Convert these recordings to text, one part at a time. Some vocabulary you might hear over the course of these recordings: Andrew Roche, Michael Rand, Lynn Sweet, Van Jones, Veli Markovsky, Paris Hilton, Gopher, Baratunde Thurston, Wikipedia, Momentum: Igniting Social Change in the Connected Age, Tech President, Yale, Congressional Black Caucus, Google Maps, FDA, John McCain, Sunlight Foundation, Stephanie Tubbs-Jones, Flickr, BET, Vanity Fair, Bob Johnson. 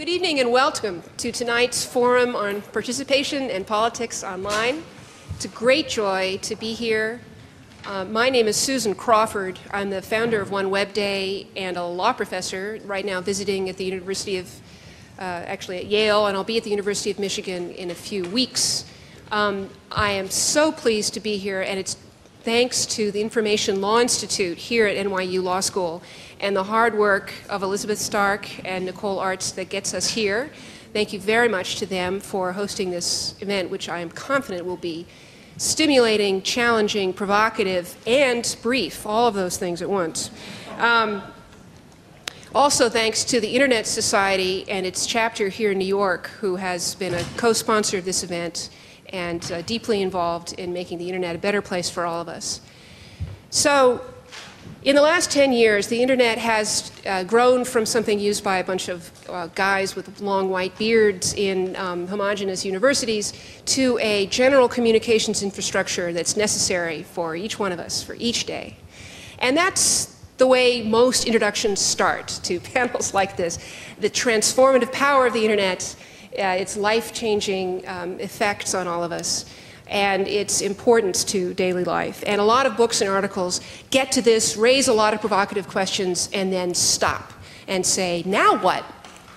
Good evening and welcome to tonight's forum on participation and politics online. It's a great joy to be here. My name is Susan Crawford. I'm the founder of One Web Day and a law professor right now visiting at the University of, actually at Yale, and I'll be at the University of Michigan in a few weeks. I am so pleased to be here, and it's thanks to the Information Law Institute here at NYU Law School and the hard work of Elizabeth Stark and Nicole Arts that gets us here. Thank you very much to them for hosting this event, which I am confident will be stimulating, challenging, provocative, and brief, all of those things at once. Also thanks to the Internet Society and its chapter here in New York, who has been a co-sponsor of this event and deeply involved in making the Internet a better place for all of us. So, in the last 10 years, the Internet has grown from something used by a bunch of guys with long white beards in homogeneous universities to a general communications infrastructure that's necessary for each one of us, for each day. And that's the way most introductions start to panels like this. The transformative power of the Internet, its life-changing effects on all of us, and its importance to daily life. And a lot of books and articles get to this, raise a lot of provocative questions, and then stop and say, now what?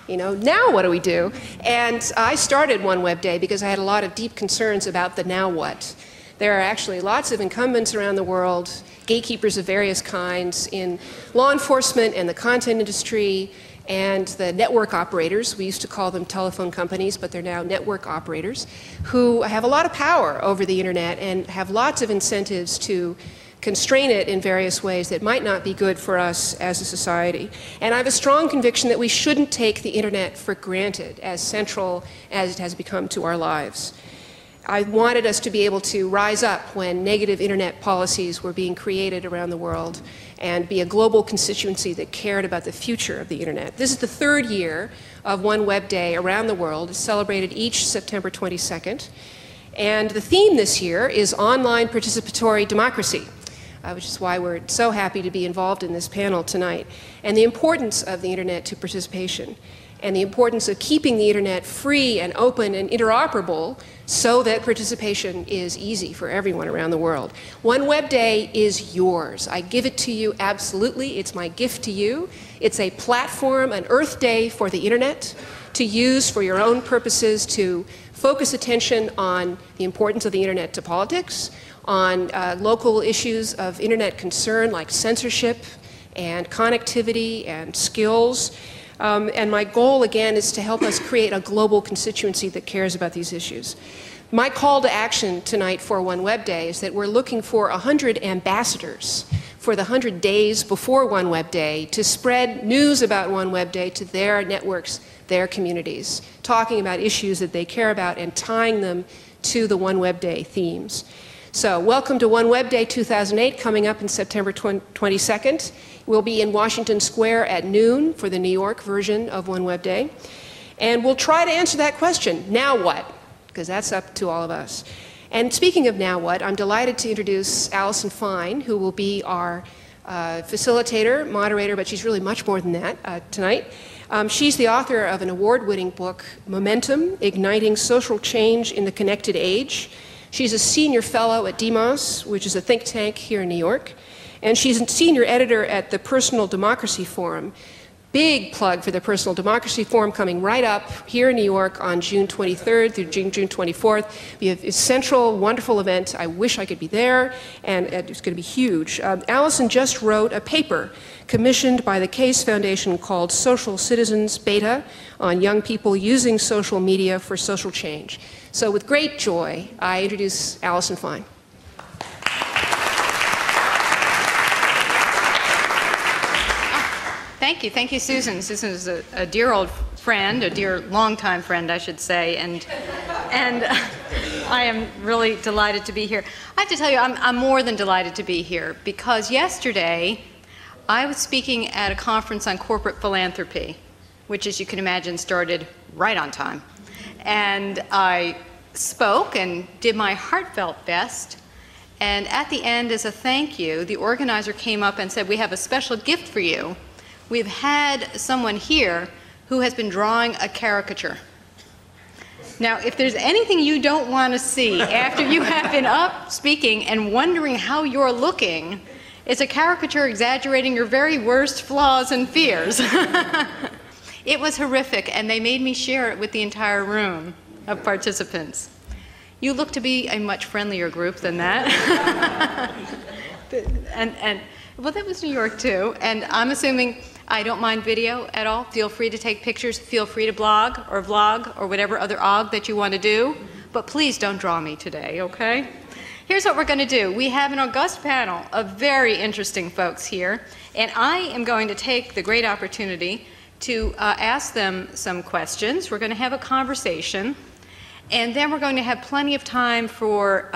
You know, now what do we do? And I started One Web Day because I had a lot of deep concerns about the now what. There are actually lots of incumbents around the world, gatekeepers of various kinds in law enforcement and the content industry, and the network operators, we used to call them telephone companies, but they're now network operators, who have a lot of power over the Internet and have lots of incentives to constrain it in various ways that might not be good for us as a society. And I have a strong conviction that we shouldn't take the Internet for granted, as central as it has become to our lives. I wanted us to be able to rise up when negative Internet policies were being created around the world and be a global constituency that cared about the future of the Internet. This is the third year of One Web Day around the world. It's celebrated each September 22nd. And the theme this year is online participatory democracy, which is why we're so happy to be involved in this panel tonight, and the importance of the Internet to participation, and the importance of keeping the Internet free and open and interoperable so that participation is easy for everyone around the world. One Web Day is yours. I give it to you absolutely. It's my gift to you. It's a platform, an Earth Day for the Internet to use for your own purposes, to focus attention on the importance of the Internet to politics, on local issues of Internet concern like censorship and connectivity and skills. And my goal, again, is to help us create a global constituency that cares about these issues. My call to action tonight for One Web Day is that we're looking for 100 ambassadors for the 100 days before One Web Day to spread news about One Web Day to their networks, their communities, talking about issues that they care about and tying them to the One Web Day themes. So, welcome to One Web Day 2008, coming up in September 22nd. We'll be in Washington Square at noon for the New York version of One Web Day. And we'll try to answer that question, now what? Because that's up to all of us. And speaking of now what, I'm delighted to introduce Allison Fine, who will be our facilitator, moderator, but she's really much more than that tonight. She's the author of an award-winning book, Momentum: Igniting Social Change in the Connected Age. She's a senior fellow at Demos, which is a think tank here in New York, and she's a senior editor at the Personal Democracy Forum. Big plug for the Personal Democracy Forum coming right up here in New York on June 23rd through June 24th. We have a central, wonderful event. I wish I could be there, and it's going to be huge. Allison just wrote a paper commissioned by the Case Foundation called Social Citizens Beta on young people using social media for social change. So with great joy, I introduce Allison Fine. Thank you, Susan. Susan is a dear old friend, a dear longtime friend, I should say, and I am really delighted to be here. I have to tell you, I'm more than delighted to be here because yesterday I was speaking at a conference on corporate philanthropy, which, as you can imagine, started right on time, and I spoke and did my heartfelt best. And at the end, as a thank you, the organizer came up and said, "We have a special gift for you. We've had someone here who has been drawing a caricature. Now, if there's anything you don't want to see after you have been up speaking and wondering how you're looking, it's a caricature exaggerating your very worst flaws and fears. It was horrific, and they made me share it with the entire room of participants. You look to be a much friendlier group than that. Well, that was New York, too, and I'm assuming I don't mind video at all. Feel free to take pictures. Feel free to blog or vlog or whatever other og that you want to do. But please don't draw me today, okay? Here's what we're going to do. We have an august panel of very interesting folks here, and I am going to take the great opportunity to ask them some questions. We're going to have a conversation, and then we're going to have plenty of time for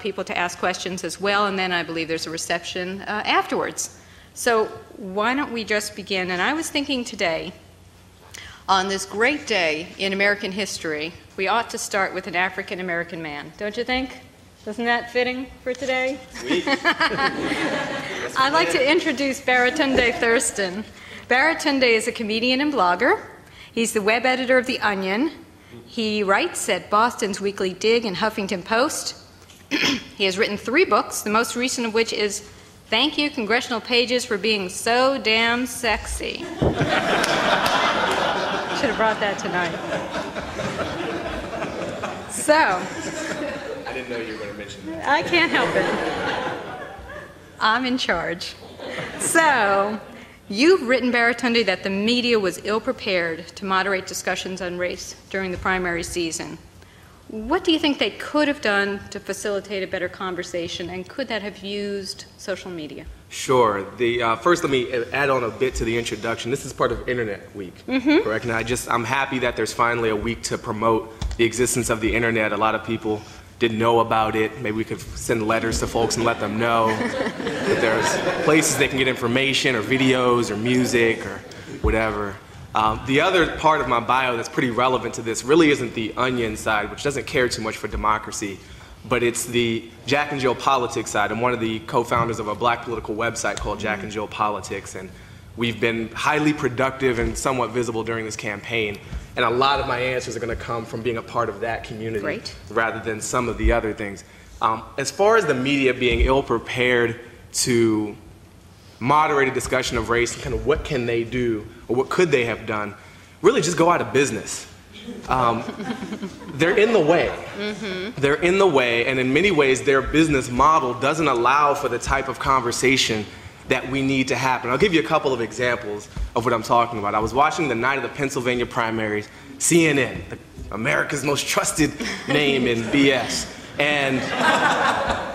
people to ask questions as well, and then I believe there's a reception afterwards. So why don't we just begin? And I was thinking today, on this great day in American history, we ought to start with an African-American man, don't you think? Isn't that fitting for today? Sweet. I'd like to introduce Baratunde Thurston. Baratunde is a comedian and blogger. He's the web editor of The Onion. He writes at Boston's Weekly Dig and Huffington Post. He has written 3 books, the most recent of which is Thank You, Congressional Pages, for Being So Damn Sexy. Should have brought that tonight. So. I didn't know you were going to mention that. I can't help it. I'm in charge. So, you've written, Baratunde, that the media was ill-prepared to moderate discussions on race during the primary season. What do you think they could have done to facilitate a better conversation, and could that have used social media? Sure. The, first, let me add on a bit to the introduction. This is part of Internet Week, correct? And I'm happy that there's finally a week to promote the existence of the Internet. A lot of people didn't know about it. Maybe we could send letters to folks and let them know that there's places they can get information or videos or music or whatever. The other part of my bio that's pretty relevant to this really isn't the Onion side, which doesn't care too much for democracy, but it's the Jack and Jill Politics side. I'm one of the co-founders of a black political website called Jack and Jill Politics, and we've been highly productive and somewhat visible during this campaign, and a lot of my answers are going to come from being a part of that community rather than some of the other things. As far as the media being ill-prepared to moderate a discussion of race and kind of what can they do, or what could they have done, really just go out of business. They're in the way. They're in the way, and in many ways their business model doesn't allow for the type of conversation that we need to happen. I'll give you a couple of examples of what I'm talking about. I was watching the night of the Pennsylvania primaries, CNN, America's most trusted name in BS. And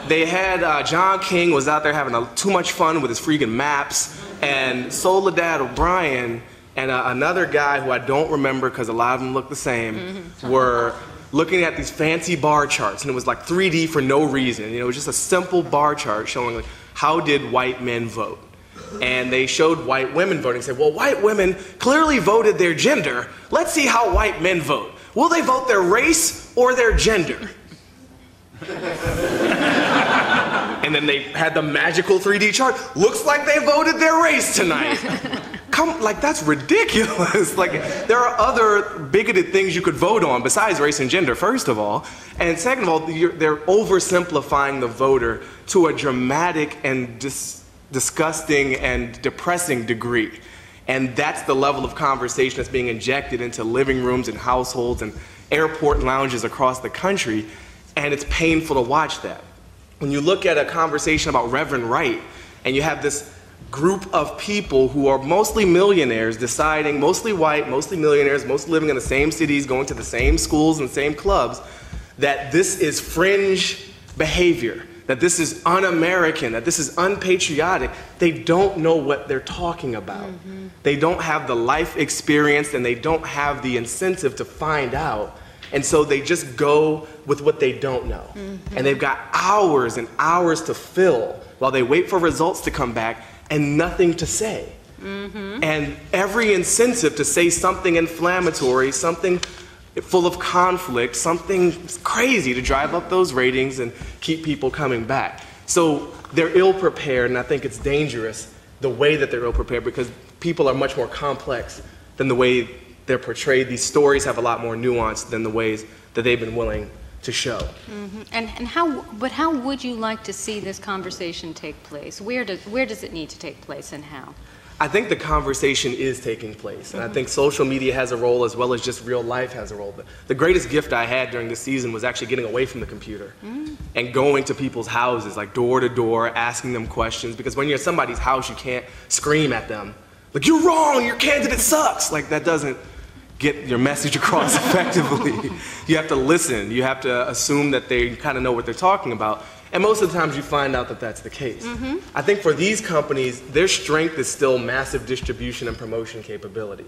they had John King was out there having too much fun with his freaking maps, and Soledad O'Brien and another guy who I don't remember because a lot of them look the same were looking at these fancy bar charts, and it was like 3D for no reason. You know, it was just a simple bar chart showing like how did white men vote, and they showed white women voting. And said, well, white women clearly voted their gender. Let's see how white men vote. Will they vote their race or their gender? And then they had the magical 3D chart. Looks like they voted their race tonight. Come, like, that's ridiculous. Like, there are other bigoted things you could vote on besides race and gender, first of all. And second of all, they're oversimplifying the voter to a dramatic and disgusting and depressing degree. And that's the level of conversation that's being injected into living rooms and households and airport lounges across the country. And it's painful to watch that. When you look at a conversation about Reverend Wright, and you have this group of people who are mostly millionaires deciding, mostly white, mostly millionaires, mostly living in the same cities, going to the same schools and same clubs, that this is fringe behavior, that this is un-American, that this is unpatriotic. They don't know what they're talking about. They don't have the life experience, and they don't have the incentive to find out. And so they just go with what they don't know. And they've got hours and hours to fill while they wait for results to come back and nothing to say. And every incentive to say something inflammatory, something full of conflict, something crazy to drive up those ratings and keep people coming back. So they're ill-prepared, and I think it's dangerous the way that they're ill-prepared, because people are much more complex than the way they're portrayed. These stories have a lot more nuance than the ways that they've been willing to show. Mm-hmm. But how would you like to see this conversation take place? Where does it need to take place, and how? I think the conversation is taking place, and I think social media has a role as well as just real life has a role. The greatest gift I had during this season was actually getting away from the computer and going to people's houses, like door to door, asking them questions, because when you're at somebody's house, you can't scream at them, like, you're wrong, your candidate sucks. Like, that doesn't get your message across effectively. You have to listen. You have to assume that they kind of know what they're talking about. And most of the times you find out that that's the case. Mm-hmm. I think for these companies, their strength is still massive distribution and promotion capability.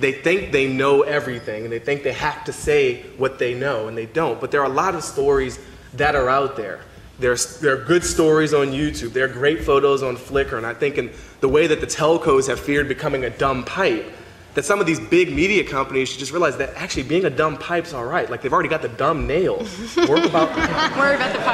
They think they know everything, and they think they have to say what they know, and they don't. But there are a lot of stories that are out there. There are good stories on YouTube. There are great photos on Flickr. And I think in the way that the telcos have feared becoming a dumb pipe, that some of these big media companies should just realize that actually being a dumb pipe's all right. Like, they've already got the dumb nailed. Worry about the pipe.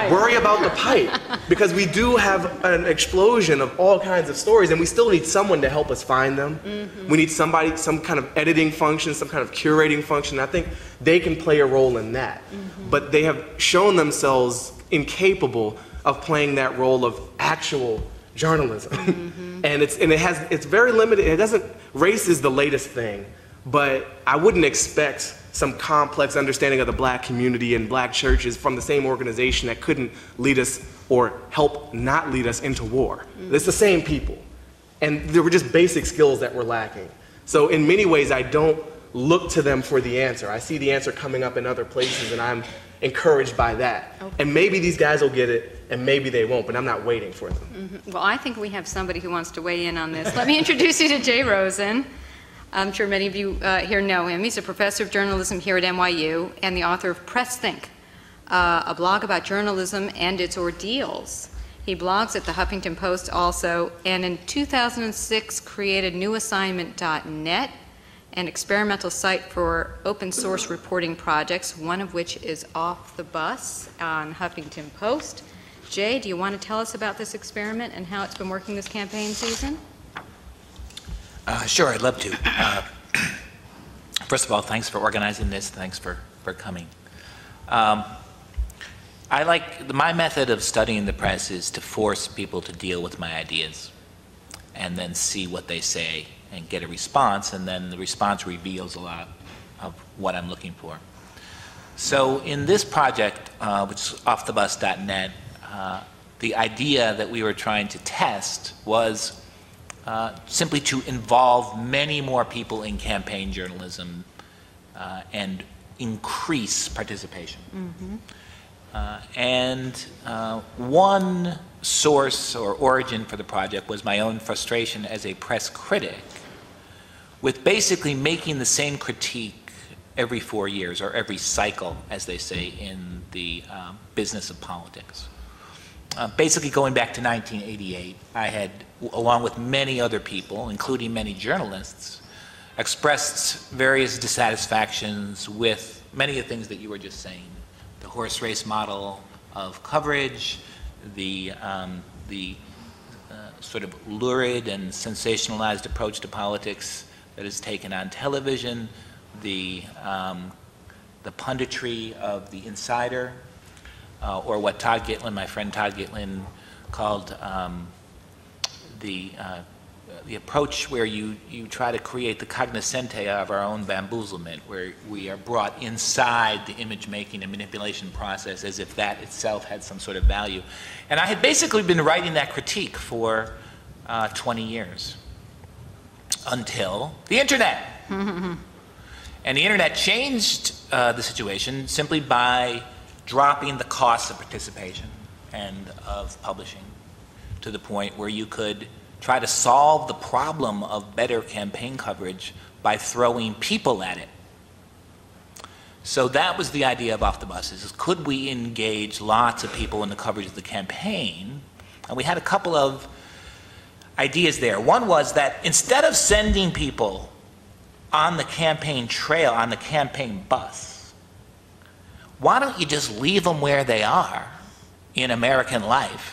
Worry about the pipe. Because we do have an explosion of all kinds of stories, and we still need someone to help us find them. Mm-hmm. We need somebody, some kind of editing function, some kind of curating function. I think they can play a role in that. Mm-hmm. But they have shown themselves incapable of playing that role of actual journalism. Mm-hmm. and it's very limited. It doesn't, race is the latest thing, but I wouldn't expect some complex understanding of the black community and black churches from the same organization that couldn't lead us or help not lead us into war. Mm-hmm. It's the same people. And there were just basic skills that were lacking. So in many ways, I don't look to them for the answer. I see the answer coming up in other places, and I'm encouraged by that. Okay. And maybe these guys will get it, and maybe they won't, but I'm not waiting for them. Mm-hmm. Well, I think we have somebody who wants to weigh in on this. Let me introduce you to Jay Rosen. I'm sure many of you here know him. He's a professor of journalism here at NYU and the author of Press Think, a blog about journalism and its ordeals. He blogs at the Huffington Post also, and in 2006 created newassignment.net, an experimental site for open source reporting projects, one of which is Off the Bus on Huffington Post. Jay, do you want to tell us about this experiment and how it's been working this campaign season? Sure, I'd love to. First of all, thanks for organizing this. Thanks for coming. My method of studying the press is to force people to deal with my ideas and then see what they say and get a response, and then the response reveals a lot of what I'm looking for. So in this project, which is offthebus.net, the idea that we were trying to test was simply to involve many more people in campaign journalism and increase participation. Mm-hmm. One source or origin for the project was my own frustration as a press critic with basically making the same critique every 4 years, or every cycle, as they say in the business of politics. Basically going back to 1988, I had, along with many other people, including many journalists, expressed various dissatisfactions with many of the things that you were just saying. The horse race model of coverage, the sort of lurid and sensationalized approach to politics that is taken on television, the punditry of the insider, or what Todd Gitlin, my friend Todd Gitlin, called the approach where you try to create the cognoscente of our own bamboozlement, where we are brought inside the image-making and manipulation process as if that itself had some sort of value. And I had basically been writing that critique for 20 years until the Internet. And the Internet changed the situation simply by dropping the cost of participation and of publishing to the point where you could try to solve the problem of better campaign coverage by throwing people at it. So that was the idea of Off the Bus, is could we engage lots of people in the coverage of the campaign? And we had a couple of ideas there. One was that instead of sending people on the campaign trail, on the campaign bus, why don't you just leave them where they are in American life?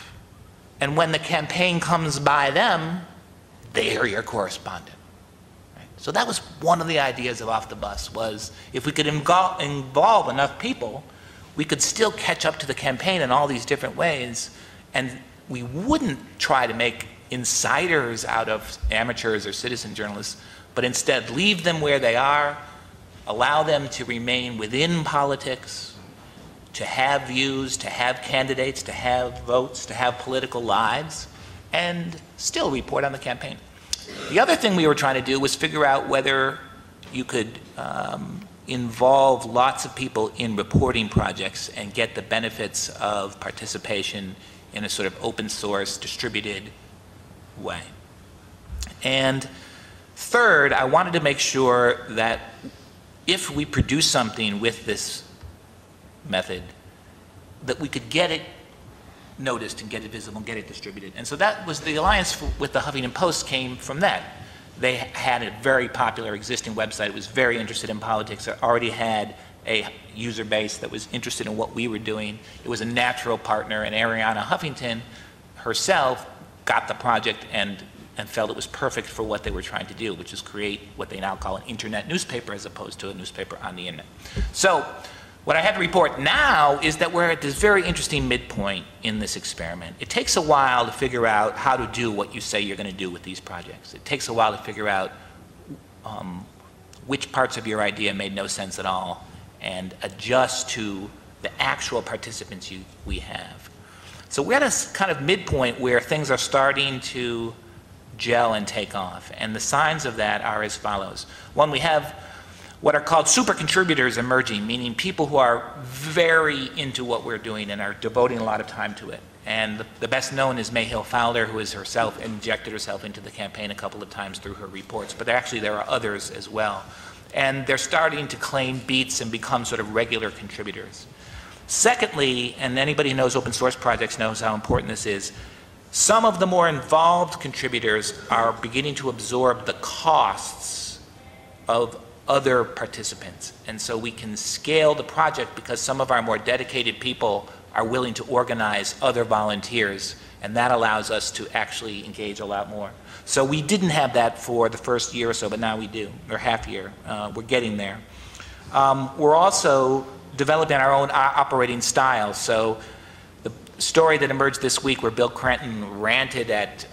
And when the campaign comes by them, they are your correspondent. Right? So that was one of the ideas of Off the Bus, was if we could involve enough people, we could still catch up to the campaign in all these different ways, and we wouldn't try to make insiders out of amateurs or citizen journalists, but instead leave them where they are, allow them to remain within politics, to have views, to have candidates, to have votes, to have political lives, and still report on the campaign. The other thing we were trying to do was figure out whether you could involve lots of people in reporting projects and get the benefits of participation in a sort of open source, distributed way. And third, I wanted to make sure that if we produce something with this method, that we could get it noticed and get it visible and get it distributed. And so that was the alliance with the Huffington Post came from that. They had a very popular existing website. It was very interested in politics. It already had a user base that was interested in what we were doing. It was a natural partner, and Arianna Huffington herself got the project and felt it was perfect for what they were trying to do, which is create what they now call an internet newspaper as opposed to a newspaper on the internet. So what I had to report now is that we're at this very interesting midpoint in this experiment. It takes a while to figure out how to do what you say you're going to do with these projects. It takes a while to figure out which parts of your idea made no sense at all and adjust to the actual participants we have. So we're at a kind of midpoint where things are starting to gel and take off, and the signs of that are as follows. One, we have what are called super contributors emerging, meaning people who are very into what we're doing and are devoting a lot of time to it. And the best known is Mayhill Fowler, who has herself injected herself into the campaign a couple of times through her reports, but actually there are others as well. And they're starting to claim beats and become sort of regular contributors. Secondly, and anybody who knows open source projects knows how important this is, some of the more involved contributors are beginning to absorb the costs of other participants, and so we can scale the project because some of our more dedicated people are willing to organize other volunteers, and that allows us to actually engage a lot more. So we didn't have that for the first year or so, but now we do, or half year. We're getting there. We're also developing our own operating style. So the story that emerged this week where Bill Cranton ranted at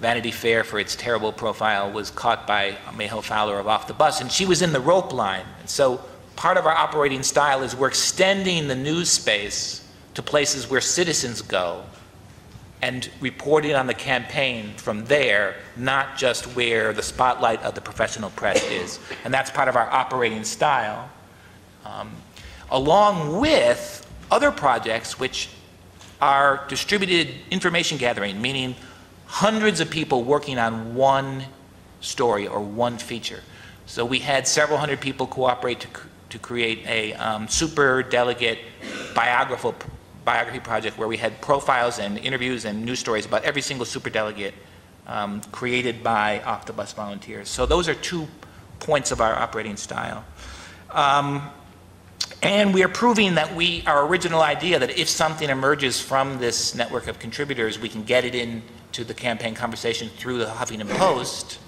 Vanity Fair for its terrible profile was caught by Mayhill Fowler of Off the Bus, and she was in the rope line. And so part of our operating style is we're extending the news space to places where citizens go and reporting on the campaign from there, not just where the spotlight of the professional press is. And that's part of our operating style, along with other projects which are distributed information gathering, meaning hundreds of people working on one story or one feature. So we had several hundred people cooperate to create a super delegate biography project where we had profiles and interviews and news stories about every single super delegate created by Off the Bus volunteers. So those are 2 points of our operating style. And we are proving that our original idea that if something emerges from this network of contributors, we can get it in to the campaign conversation through the Huffington Post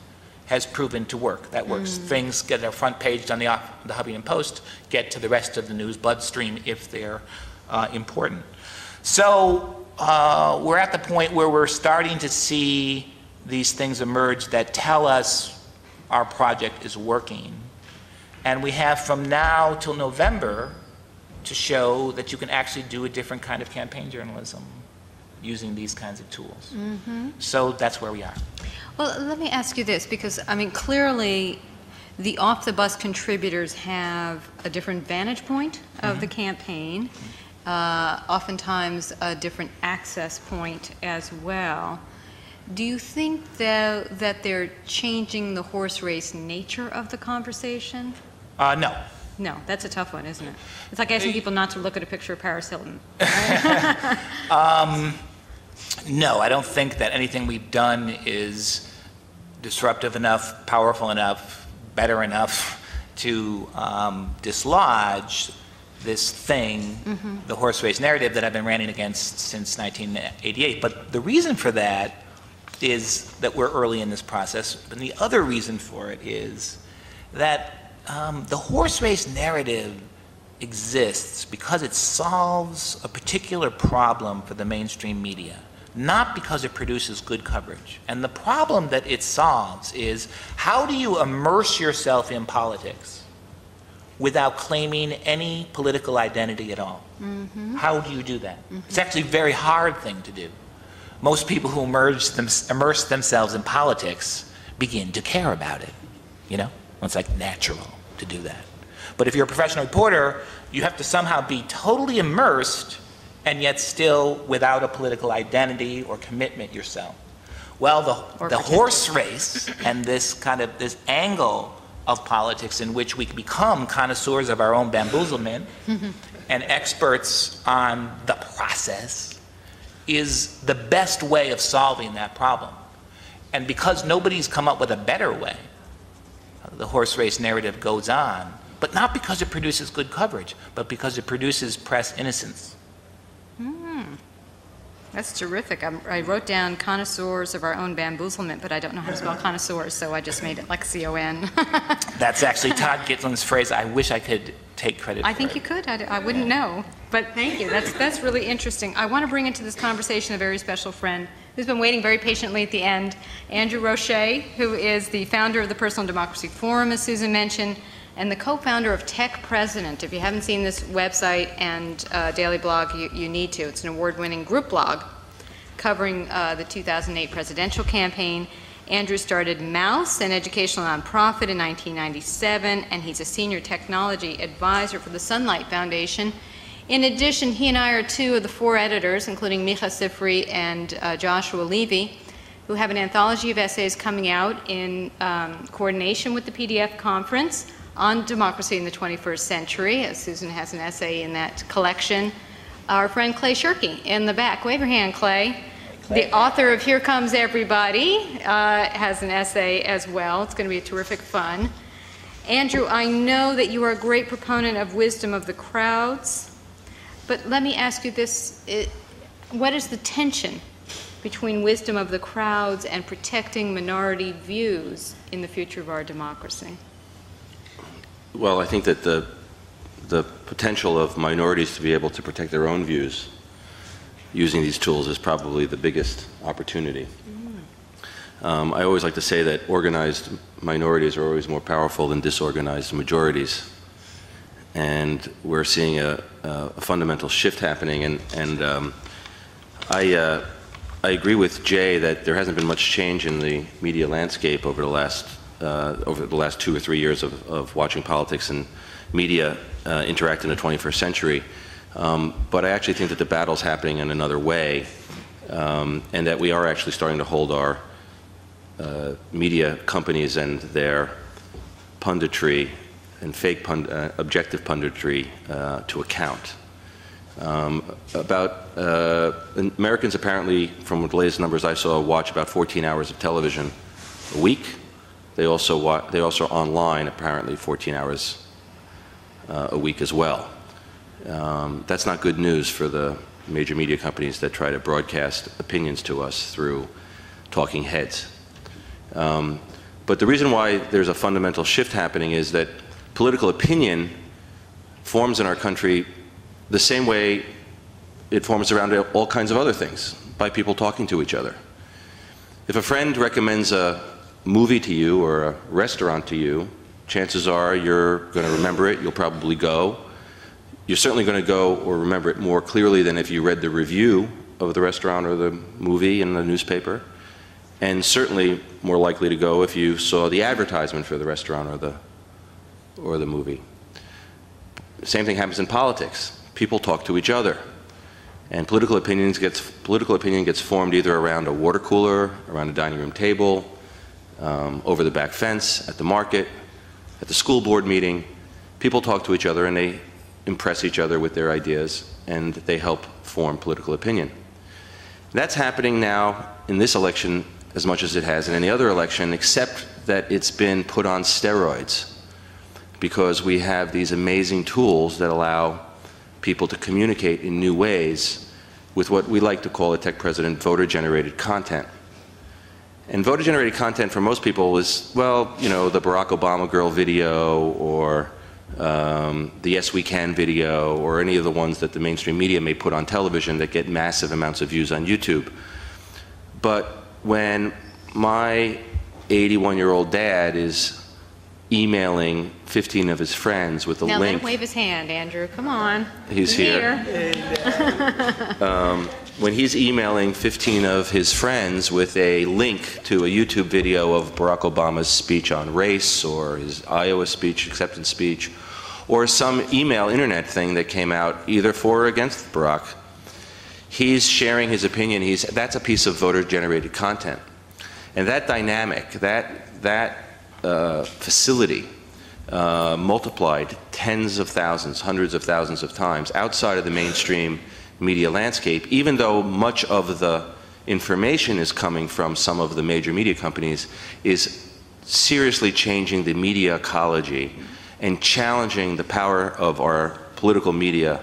has proven to work. That works. Things get their front page on the Huffington Post, get to the rest of the news bloodstream if they're important. So we're at the point where we're starting to see these things emerge that tell us our project is working. And we have from now till November to show that you can actually do a different kind of campaign journalism using these kinds of tools. So that's where we are. Well, let me ask you this, because I mean clearly the Off the Bus contributors have a different vantage point of the campaign, oftentimes a different access point as well. Do you think though that they're changing the horse race nature of the conversation? No. No, that's a tough one, isn't it? It's like asking people not to look at a picture of Paris Hilton. Right? No, I don't think that anything we've done is disruptive enough, powerful enough, better enough to dislodge this thing, the horse race narrative that I've been ranting against since 1988. But the reason for that is that we're early in this process. And the other reason for it is that the horse race narrative exists because it solves a particular problem for the mainstream media, not because it produces good coverage. And the problem that it solves is, how do you immerse yourself in politics without claiming any political identity at all? Mm-hmm. How do you do that? Mm-hmm. It's actually a very hard thing to do. Most people who immerse themselves in politics begin to care about it. You know, it's like natural to do that. But if you're a professional reporter, you have to somehow be totally immersed and yet still without a political identity or commitment yourself. Well, the horse race and this kind of this angle of politics in which we become connoisseurs of our own bamboozlement and experts on the process is the best way of solving that problem. And because nobody's come up with a better way, the horse race narrative goes on, but not because it produces good coverage, but because it produces press innocence. That's terrific. I wrote down connoisseurs of our own bamboozlement, but I don't know how to spell connoisseurs, so I just made it like C-O-N. That's actually Todd Gitlin's phrase. I wish I could take credit for it. I think you could. I wouldn't know. But thank you. That's really interesting. I want to bring into this conversation a very special friend who's been waiting very patiently at the end, Andrew Roche, who is the founder of the Personal Democracy Forum, as Susan mentioned, and the co-founder of Tech President. If you haven't seen this website and daily blog, you need to. It's an award-winning group blog covering the 2008 presidential campaign. Andrew started Mouse, an educational nonprofit, in 1997, and he's a senior technology advisor for the Sunlight Foundation. In addition, he and I are two of the four editors, including Micha Sifri and Joshua Levy, who have an anthology of essays coming out in coordination with the PDF conference on democracy in the 21st century. Susan has an essay in that collection. Our friend Clay Shirky in the back. Wave your hand, Clay. The author of Here Comes Everybody has an essay as well. It's going to be terrific fun. Andrew, I know that you are a great proponent of wisdom of the crowds, but let me ask you this. What is the tension between wisdom of the crowds and protecting minority views in the future of our democracy? Well, I think that the potential of minorities to be able to protect their own views using these tools is probably the biggest opportunity. Mm. I always like to say that organized minorities are always more powerful than disorganized majorities. And we're seeing a fundamental shift happening. And I agree with Jay that there hasn't been much change in the media landscape over the last 2 or 3 years of watching politics and media interact in the 21st century. But I actually think that the battle's happening in another way, and that we are actually starting to hold our media companies and their punditry and fake objective punditry to account. Americans apparently, from the latest numbers I saw, watch about 14 hours of television a week. They also online, apparently, 14 hours a week as well. That's not good news for the major media companies that try to broadcast opinions to us through talking heads. But the reason why there's a fundamental shift happening is that political opinion forms in our country the same way it forms around all kinds of other things, by people talking to each other. If a friend recommends a movie to you or a restaurant to you, chances are you're going to remember it. You'll probably go. You're certainly going to go or remember it more clearly than if you read the review of the restaurant or the movie in the newspaper, and certainly more likely to go if you saw the advertisement for the restaurant or the movie. Same thing happens in politics. People talk to each other, and political opinion gets formed either around a water cooler, around a dining room table, over the back fence, at the market, at the school board meeting. People talk to each other and they impress each other with their ideas, and they help form political opinion. That's happening now in this election as much as it has in any other election, except that it's been put on steroids because we have these amazing tools that allow people to communicate in new ways with what we like to call at Tech President voter-generated content. And voter-generated content for most people was, well, you know, the Barack Obama girl video or the Yes We Can video or any of the ones that the mainstream media may put on television that get massive amounts of views on YouTube. But when my 81-year-old dad is emailing 15 of his friends with a link. Now let him wave his hand, Andrew. Come on. He's here. When he's emailing 15 of his friends with a link to a YouTube video of Barack Obama's speech on race or his Iowa speech, acceptance speech, or some email internet thing that came out either for or against Barack, he's sharing his opinion. That's a piece of voter-generated content. And that dynamic, that facility multiplied tens of thousands, hundreds of thousands of times outside of the mainstream media landscape, even though much of the information is coming from some of the major media companies, is seriously changing the media ecology and challenging the power of our political media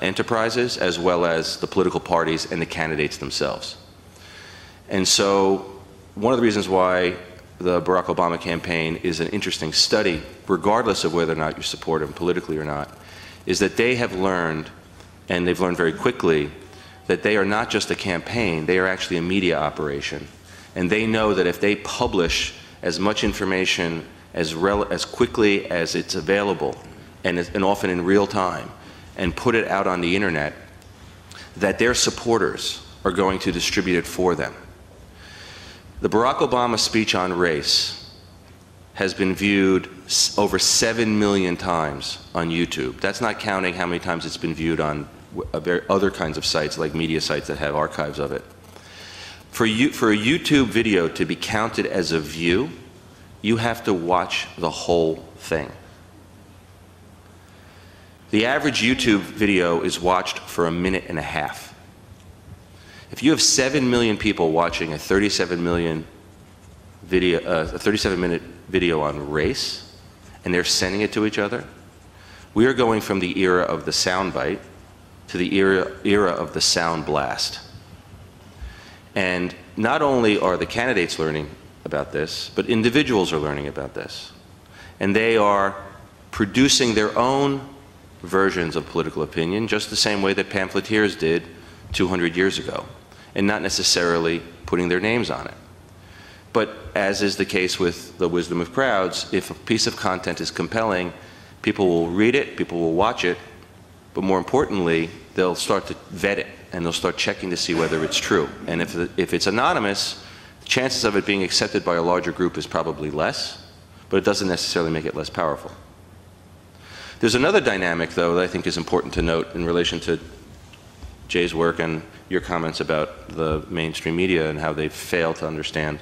enterprises as well as the political parties and the candidates themselves. And so one of the reasons why the Barack Obama campaign is an interesting study, regardless of whether or not you support him politically or not, is that they have learned, and they've learned very quickly, that they are not just a campaign, they are actually a media operation. And they know that if they publish as much information as quickly as it's available, and often in real time, and put it out on the internet, that their supporters are going to distribute it for them. The Barack Obama speech on race has been viewed over 7 million times on YouTube. That's not counting how many times it's been viewed on other kinds of sites, like media sites that have archives of it. For a YouTube video to be counted as a view, you have to watch the whole thing. The average YouTube video is watched for a minute and a half. If you have 7 million people watching a 37-minute video on race, and they're sending it to each other, we are going from the era of the soundbite to the era of the sound blast. And not only are the candidates learning about this, but individuals are learning about this. And they are producing their own versions of political opinion, just the same way that pamphleteers did 200 years ago, and not necessarily putting their names on it. But as is the case with the wisdom of crowds, if a piece of content is compelling, people will read it, people will watch it, but more importantly, they'll start to vet it, and they'll start checking to see whether it's true. And if it's anonymous, the chances of it being accepted by a larger group is probably less, but it doesn't necessarily make it less powerful. There's another dynamic, though, that I think is important to note in relation to Jay's work and your comments about the mainstream media and how they fail to understand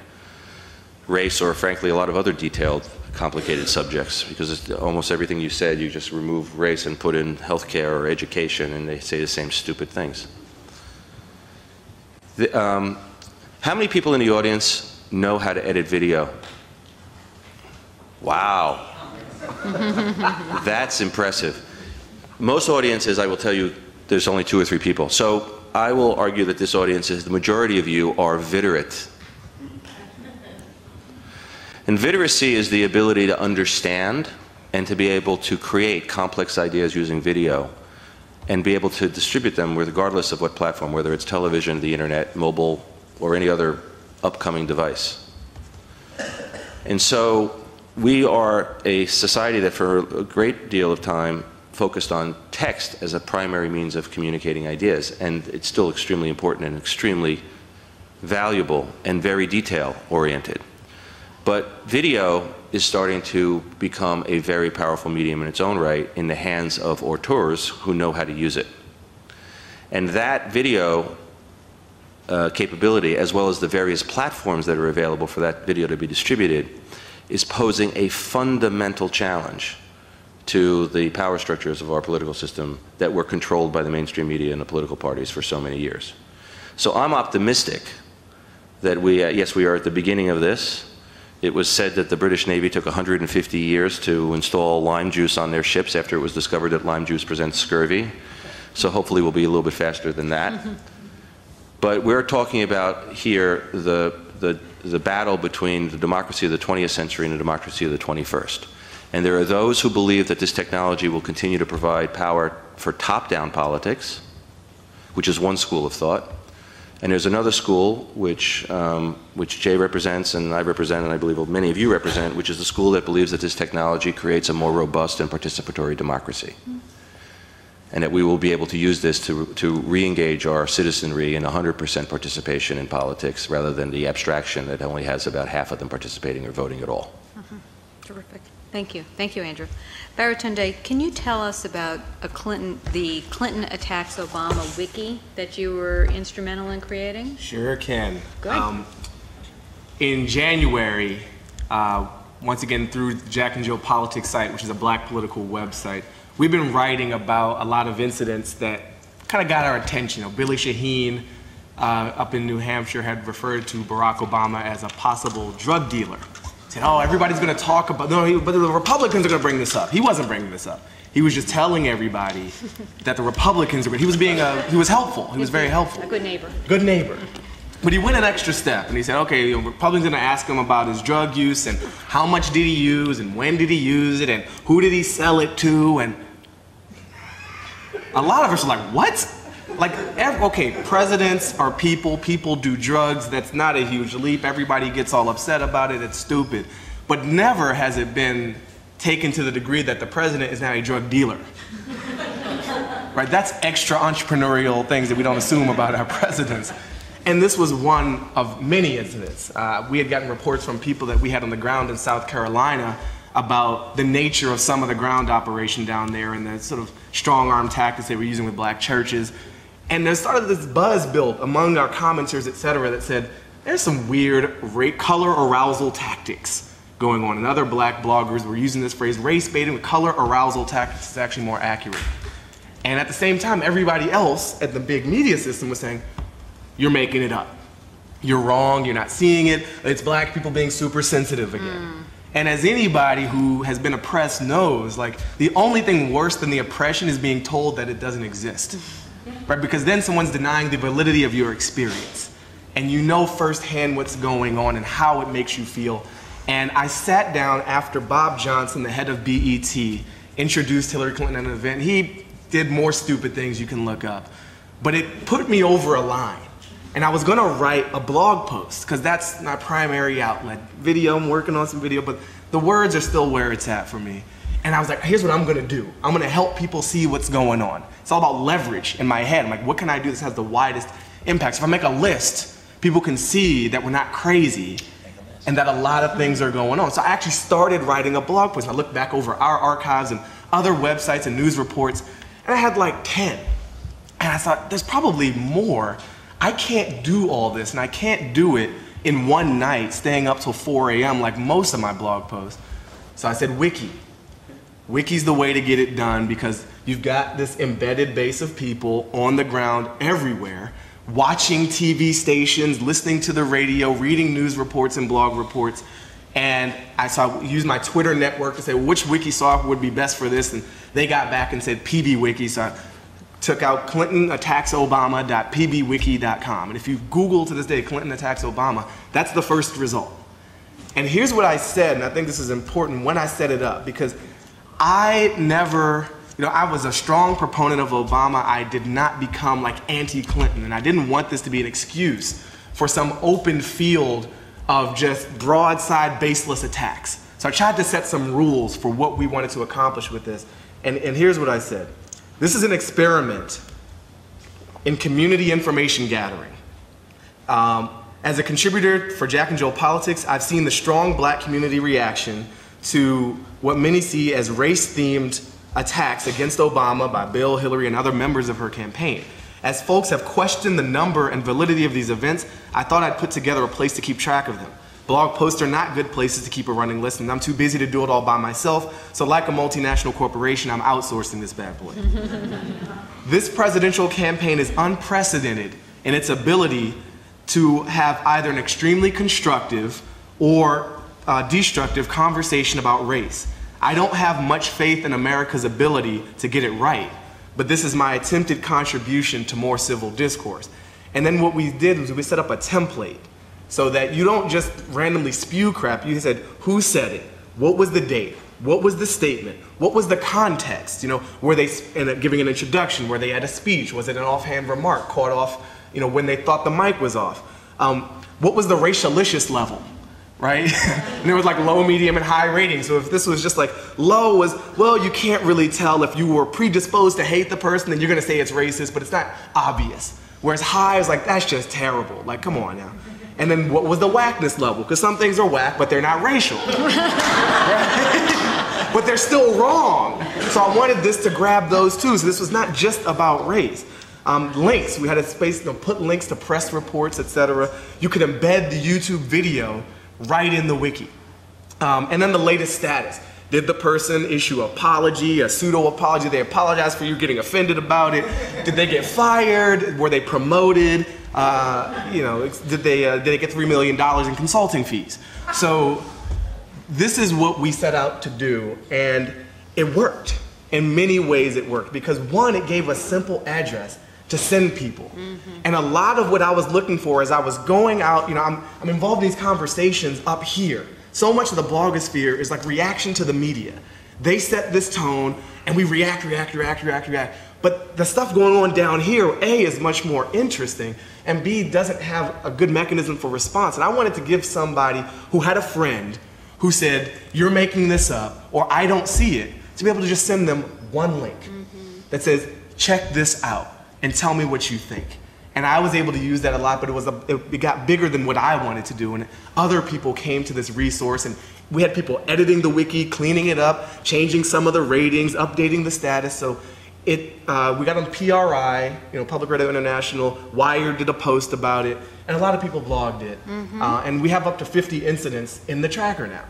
race or, frankly, a lot of other detailed, complicated subjects, because it's almost everything you said, you just remove race and put in healthcare or education, and they say the same stupid things. How many people in the audience know how to edit video? Wow. That's impressive. Most audiences, I will tell you, there's only 2 or 3 people. So I will argue that this audience is, the majority of you are literate. And literacy is the ability to understand and to be able to create complex ideas using video and be able to distribute them regardless of what platform, whether it's television, the internet, mobile, or any other upcoming device. And so we are a society that for a great deal of time focused on text as a primary means of communicating ideas, and it's still extremely important and extremely valuable and very detail-oriented. But video is starting to become a very powerful medium in its own right in the hands of auteurs who know how to use it. And that video capability, as well as the various platforms that are available for that video to be distributed, is posing a fundamental challenge to the power structures of our political system that were controlled by the mainstream media and the political parties for so many years. So I'm optimistic that we are at the beginning of this. It was said that the British Navy took 150 years to install lime juice on their ships after it was discovered that lime juice presents scurvy. So hopefully we'll be a little bit faster than that. But we're talking about here the the battle between the democracy of the 20th century and the democracy of the 21st. And there are those who believe that this technology will continue to provide power for top-down politics, which is one school of thought. And there's another school, which Jay represents and I represent, and I believe many of you represent, which is the school that believes that this technology creates a more robust and participatory democracy. And that we will be able to use this to re-engage our citizenry in 100% participation in politics, rather than the abstraction that only has about half of them participating or voting at all. Uh-huh. Terrific. Thank you. Thank you, Andrew. Baratunde, can you tell us about the Clinton Attacks Obama wiki that you were instrumental in creating? Sure can. Good. In January, once again through the Jack and Jill Politics site, which is a black political website, we've been writing about a lot of incidents that kind of got our attention. You know, Billy Shaheen up in New Hampshire had referred to Barack Obama as a possible drug dealer. Said, oh, everybody's going to talk about, no, but the Republicans are going to bring this up. He wasn't bringing this up. He was just telling everybody that the Republicans were, he was helpful. He was very helpful. A good neighbor. Good neighbor. But he went an extra step and he said, okay, you know, Republicans are going to ask him about his drug use and how much did he use and when did he use it and who did he sell it to, and a lot of us are like, what? Like, okay, presidents are people, people do drugs, that's not a huge leap, everybody gets all upset about it, it's stupid. But never has it been taken to the degree that the president is now a drug dealer. Right, that's extra entrepreneurial things that we don't assume about our presidents. And this was one of many incidents. We had gotten reports from people that we had on the ground in South Carolina about the nature of some of the ground operation down there and the sort of strong arm tactics they were using with black churches. And there started this buzz built among our commenters, et cetera, that said, there's some weird color arousal tactics going on. And other black bloggers were using this phrase, race baiting with color arousal tactics is actually more accurate. And at the same time, everybody else at the big media system was saying, you're making it up. You're wrong, you're not seeing it. It's black people being super sensitive again. Mm. And as anybody who has been oppressed knows, like, the only thing worse than the oppression is being told that it doesn't exist. Right? Because then someone's denying the validity of your experience. And you know firsthand what's going on and how it makes you feel. And I sat down after Bob Johnson, the head of BET, introduced Hillary Clinton at an event. He did more stupid things you can look up. But it put me over a line. And I was gonna write a blog post, because that's my primary outlet. Video, I'm working on some video, but the words are still where it's at for me. And I was like, here's what I'm gonna do. I'm gonna help people see what's going on. It's all about leverage in my head. I'm like, what can I do that has the widest impact? So if I make a list, people can see that we're not crazy and that a lot of things are going on. So I actually started writing a blog post. I looked back over our archives and other websites and news reports, and I had like 10. And I thought, there's probably more. I can't do all this, and I can't do it in one night, staying up till 4 a.m. like most of my blog posts. So I said, wiki. Wiki's the way to get it done, because you've got this embedded base of people on the ground everywhere, watching TV stations, listening to the radio, reading news reports and blog reports. And I used my Twitter network to say, which wiki software would be best for this? And they got back and said PBWiki. So I took out ClintonAttacksObama.pbwiki.com. And if you Google to this day, Clinton Attacks Obama, that's the first result. And here's what I said, and I think this is important when I set it up, because I never, you know, I was a strong proponent of Obama. I did not become like anti-Clinton, and I didn't want this to be an excuse for some open field of just broadside baseless attacks. So I tried to set some rules for what we wanted to accomplish with this. And here's what I said. This is an experiment in community information gathering. As a contributor for Jack and Jill Politics, I've seen the strong black community reaction to what many see as race-themed attacks against Obama by Bill, Hillary, and other members of her campaign. As folks have questioned the number and validity of these events, I thought I'd put together a place to keep track of them. Blog posts are not good places to keep a running list, and I'm too busy to do it all by myself, so like a multinational corporation, I'm outsourcing this bad boy. This presidential campaign is unprecedented in its ability to have either an extremely constructive or destructive conversation about race. I don't have much faith in America's ability to get it right, but this is my attempted contribution to more civil discourse. And then what we did was we set up a template. so that you don't just randomly spew crap. You said, who said it? What was the date? What was the statement? What was the context? You know, were they giving an introduction? Were they at a speech? Was it an offhand remark caught off, you know, when they thought the mic was off? What was the racialicious level, right? And there was like low, medium, and high ratings. So if this was just like low was, well, you can't really tell if you were predisposed to hate the person, then you're gonna say it's racist, but it's not obvious. Whereas high is like, that's just terrible. Like, come on now. And then what was the whackness level? Because some things are whack, but they're not racial. But they're still wrong. So I wanted this to grab those too. So this was not just about race. Links, we had a space to put links to press reports, etc. You could embed the YouTube video right in the wiki. And then the latest status. Did the person issue an apology, a pseudo-apology? They apologized for you getting offended about it. Did they get fired? Were they promoted? You know, did they get $3 million in consulting fees? So this is what we set out to do, and it worked. In many ways it worked, because one, it gave a simple address to send people. Mm-hmm. And a lot of what I was looking for as I was going out, you know, I'm involved in these conversations up here. So much of the blogosphere is like reaction to the media. They set this tone, and we react. But the stuff going on down here, A, is much more interesting, and B, doesn't have a good mechanism for response. And I wanted to give somebody who had a friend who said, you're making this up, or I don't see it, to be able to just send them one link that says, check this out, and tell me what you think. And I was able to use that a lot, but it got bigger than what I wanted to do, and other people came to this resource, and we had people editing the wiki, cleaning it up, changing some of the ratings, updating the status. So we got on PRI, you know, Public Radio International. Wired did a post about it, and a lot of people blogged it. And we have up to 50 incidents in the tracker now.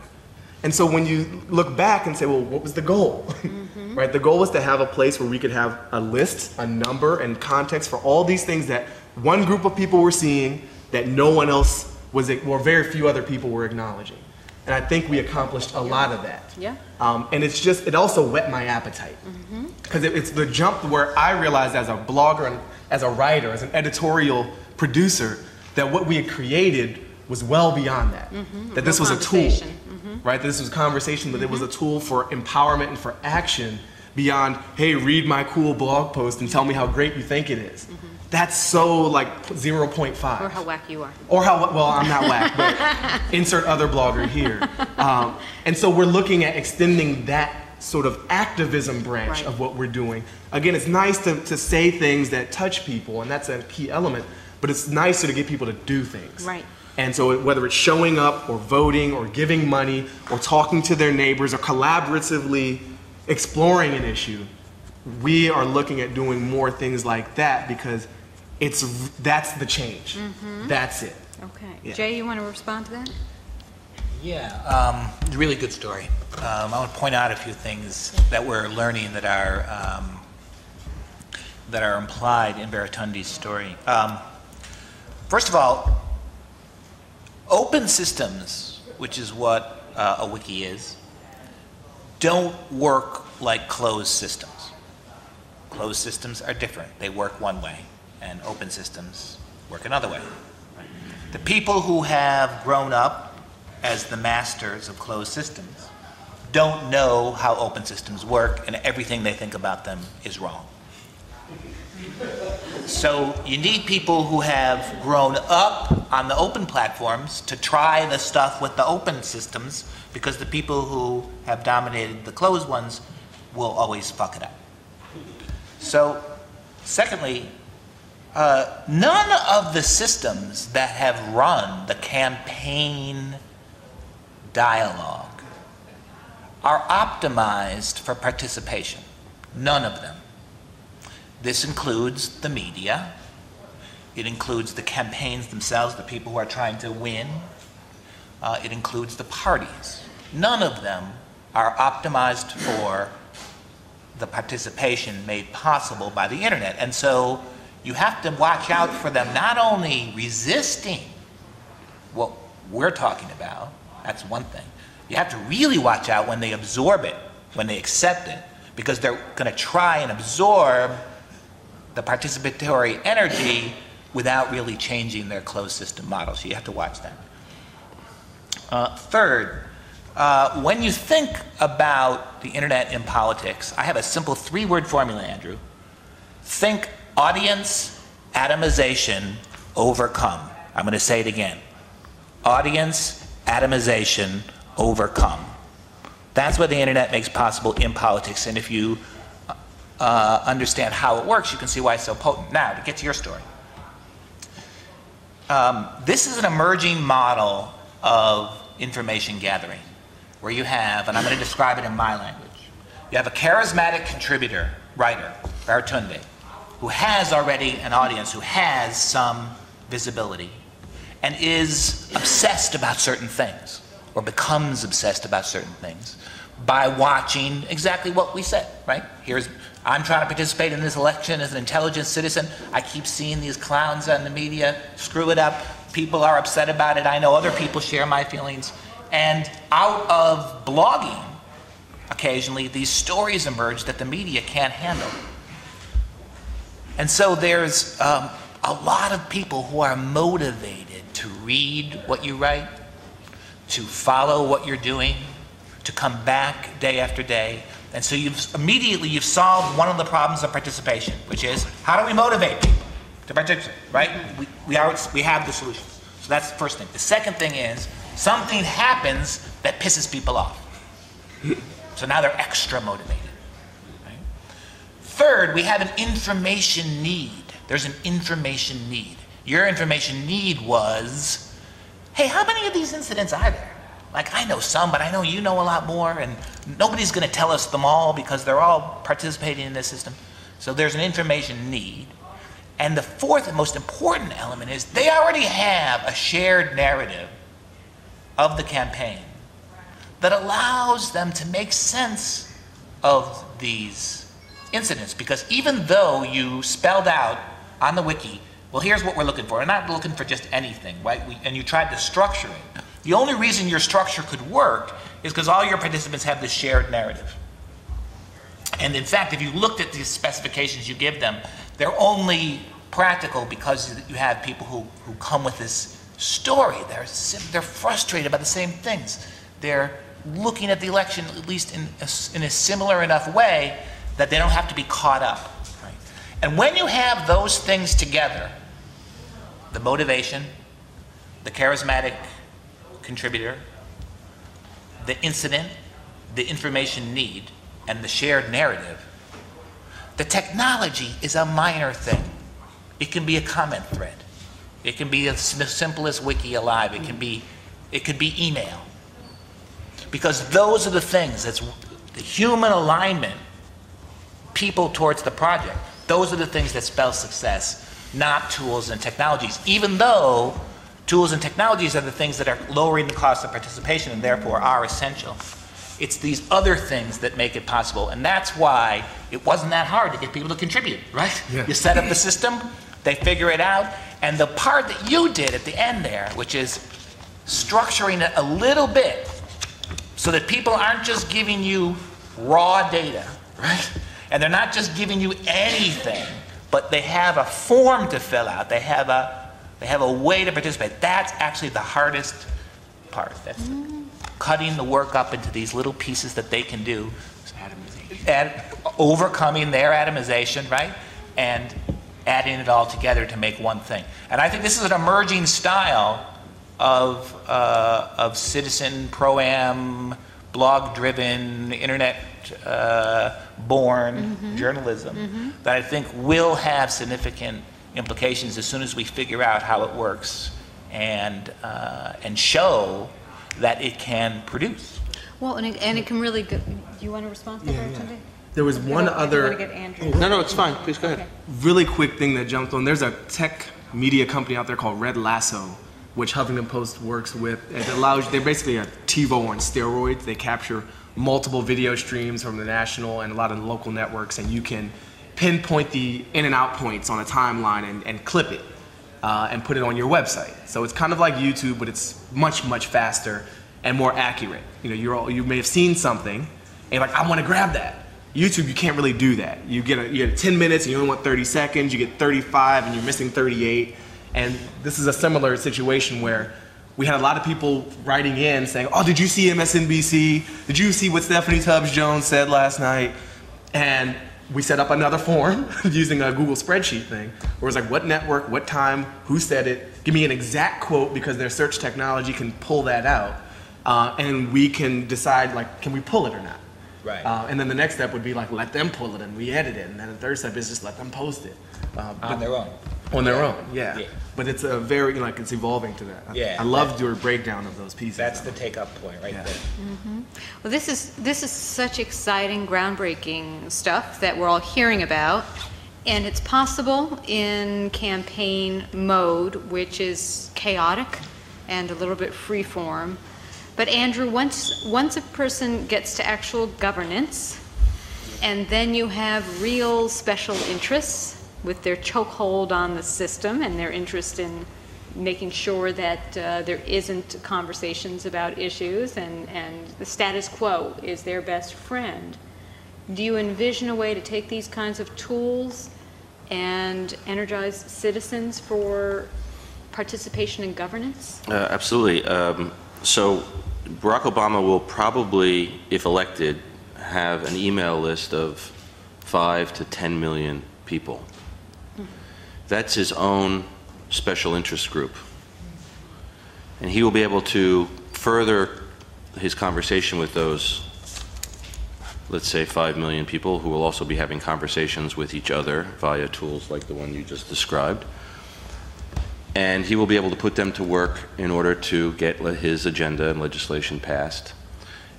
And so when you look back and say, well, what was the goal? Right? The goal was to have a place where we could have a list, a number, and context for all these things that one group of people were seeing that no one else was, or very few other people were acknowledging. And I think we accomplished a lot of that. Yeah. And it's just, it also whet my appetite. Because it's the jump where I realized as a blogger and as a writer, as an editorial producer, that what we had created was well beyond that. That this was a tool. Right? This was a conversation, but it was a tool for empowerment and for action beyond, hey, read my cool blog post and tell me how great you think it is. That's so like 0.5. Or how whack you are. Or how, well, I'm not whack, but insert other blogger here. And so we're looking at extending that sort of activism branch of what we're doing. Again, it's nice to say things that touch people, and that's a key element, but it's nicer to get people to do things. And so whether it's showing up or voting or giving money or talking to their neighbors or collaboratively exploring an issue, we are looking at doing more things like that because that's the change. That's it. Okay. Yeah. Jay, you want to respond to that? Yeah, really good story. I want to point out a few things that we're learning that are implied in Baratunde's story. First of all, open systems, which is what a wiki is, don't work like closed systems. Closed systems are different. They work one way, and open systems work another way. The people who have grown up as the masters of closed systems don't know how open systems work, and everything they think about them is wrong. So you need people who have grown up on the open platforms to try the stuff with the open systems, because the people who have dominated the closed ones will always fuck it up. So, secondly, none of the systems that have run the campaign dialogue are optimized for participation. None of them. This includes the media. It includes the campaigns themselves, the people who are trying to win. It includes the parties. None of them are optimized for the participation made possible by the internet. And so you have to watch out for them not only resisting what we're talking about. That's one thing. You have to really watch out when they absorb it, when they accept it, because they're going to try and absorb the participatory energy without really changing their closed system model. So you have to watch that. Third, when you think about the internet in politics, I have a simple three-word formula, Andrew. Think audience, atomization, overcome. I'm going to say it again. Audience, atomization, overcome. That's what the internet makes possible in politics. And if you understand how it works, you can see why it's so potent. Now, to get to your story. This is an emerging model of information gathering where you have, and I'm going to describe it in my language, you have a charismatic contributor, writer, Baratunde, who has already an audience, who has some visibility, and is obsessed about certain things, or becomes obsessed about certain things, by watching exactly what we said, right? Here's, I'm trying to participate in this election as an intelligent citizen. I keep seeing these clowns on the media screw it up. People are upset about it. I know other people share my feelings. And out of blogging, occasionally, these stories emerge that the media can't handle. And so there's a lot of people who are motivated to read what you write, to follow what you're doing, to come back day after day. And so you've immediately solved one of the problems of participation, which is how do we motivate people to participate, right? We have the solution. So that's the first thing. The second thing is something happens that pisses people off. So now they're extra motivated. Right? Third, we have an information need. There's an information need. Your information need was, hey, how many of these incidents are there? Like, I know some, but I know you know a lot more, and nobody's going to tell us them all because they're all participating in this system. So there's an information need. And the fourth and most important element is they already have a shared narrative of the campaign that allows them to make sense of these incidents. Because even though you spelled out on the wiki, well, here's what we're looking for. We're not looking for just anything, right? And you tried to structure it. The only reason your structure could work is because all your participants have this shared narrative. And in fact, if you looked at the specifications you give them, they're only practical because you have people who come with this story. They're frustrated by the same things. They're looking at the election, at least in a similar enough way, that they don't have to be caught up. Right? And when you have those things together, the motivation, the charismatic contributor, the incident, the information need, and the shared narrative, the technology is a minor thing. It can be a comment thread. It can be the simplest wiki alive. It could be email. Because those are the things, that's the human alignment, people towards the project, those are the things that spell success, not tools and technologies, even though tools and technologies are the things that are lowering the cost of participation and therefore are essential. It's these other things that make it possible. And that's why it wasn't that hard to get people to contribute, right? Yeah. You set up the system, they figure it out. And the part that you did at the end there, which is structuring it a little bit so that people aren't just giving you raw data, right? And they're not just giving you anything, but they have a form to fill out. They have a way to participate. That's actually the hardest part. That's cutting the work up into these little pieces that they can do. Atomization. Overcoming their atomization, right? And adding it all together to make one thing. And I think this is an emerging style of citizen, pro-am, blog-driven, internet-born journalism that I think will have significant implications as soon as we figure out how it works and show that it can produce. Well, and it can really go. Do you want to respond to that, Baratunde? There was one other. No, it's fine. Please go ahead. Really quick thing that jumped on. There's a tech media company out there called Red Lasso, which Huffington Post works with. It allows. They're basically a TiVo on steroids. They capture multiple video streams from the national and a lot of local networks, and you can pinpoint the in and out points on a timeline and clip it and put it on your website. So it's kind of like YouTube, but it's much, much faster and more accurate. You know, you may have seen something and you're like, I want to grab that. YouTube, you can't really do that. You get 10 minutes and you only want 30 seconds, you get 35 and you're missing 38. And this is a similar situation where we had a lot of people writing in saying, oh, did you see MSNBC? Did you see what Stephanie Tubbs-Jones said last night? And we set up another form using a Google spreadsheet thing, where it's like, what network, what time, who said it? Give me an exact quote, because their search technology can pull that out. And we can decide, like, can we pull it or not? Right. And then the next step would be, like, let them pull it and we edit it. And then the third step is just let them post it. On their own. On their own, yeah. But it's a very, like, it's evolving to that. Yeah. I loved your breakdown of those pieces. That's the take-up point right there. Mm-hmm. Well, this is such exciting, groundbreaking stuff that we're all hearing about. And it's possible in campaign mode, which is chaotic and a little bit free-form. But Andrew, once a person gets to actual governance, and then you have real special interests with their chokehold on the system and their interest in making sure that there isn't conversations about issues, and the status quo is their best friend. Do you envision a way to take these kinds of tools and energize citizens for participation in governance? Absolutely. So Barack Obama will probably, if elected, have an email list of 5 to 10 million people. That's his own special interest group. And he will be able to further his conversation with those, let's say, 5 million people, who will also be having conversations with each other via tools like the one you just described. And he will be able to put them to work in order to get his agenda and legislation passed.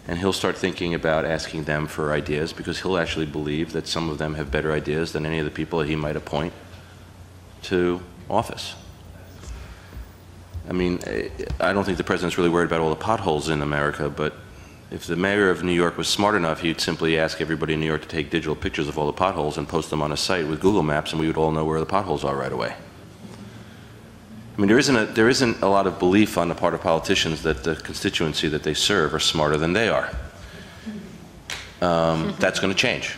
And he'll start thinking about asking them for ideas, because he'll actually believe that some of them have better ideas than any of the people that he might appoint to office. I mean, I don't think the president's really worried about all the potholes in America, but if the mayor of New York was smart enough, he'd simply ask everybody in New York to take digital pictures of all the potholes and post them on a site with Google Maps, and we would all know where the potholes are right away. I mean, there isn't a lot of belief on the part of politicians that the constituency that they serve are smarter than they are. That's going to change.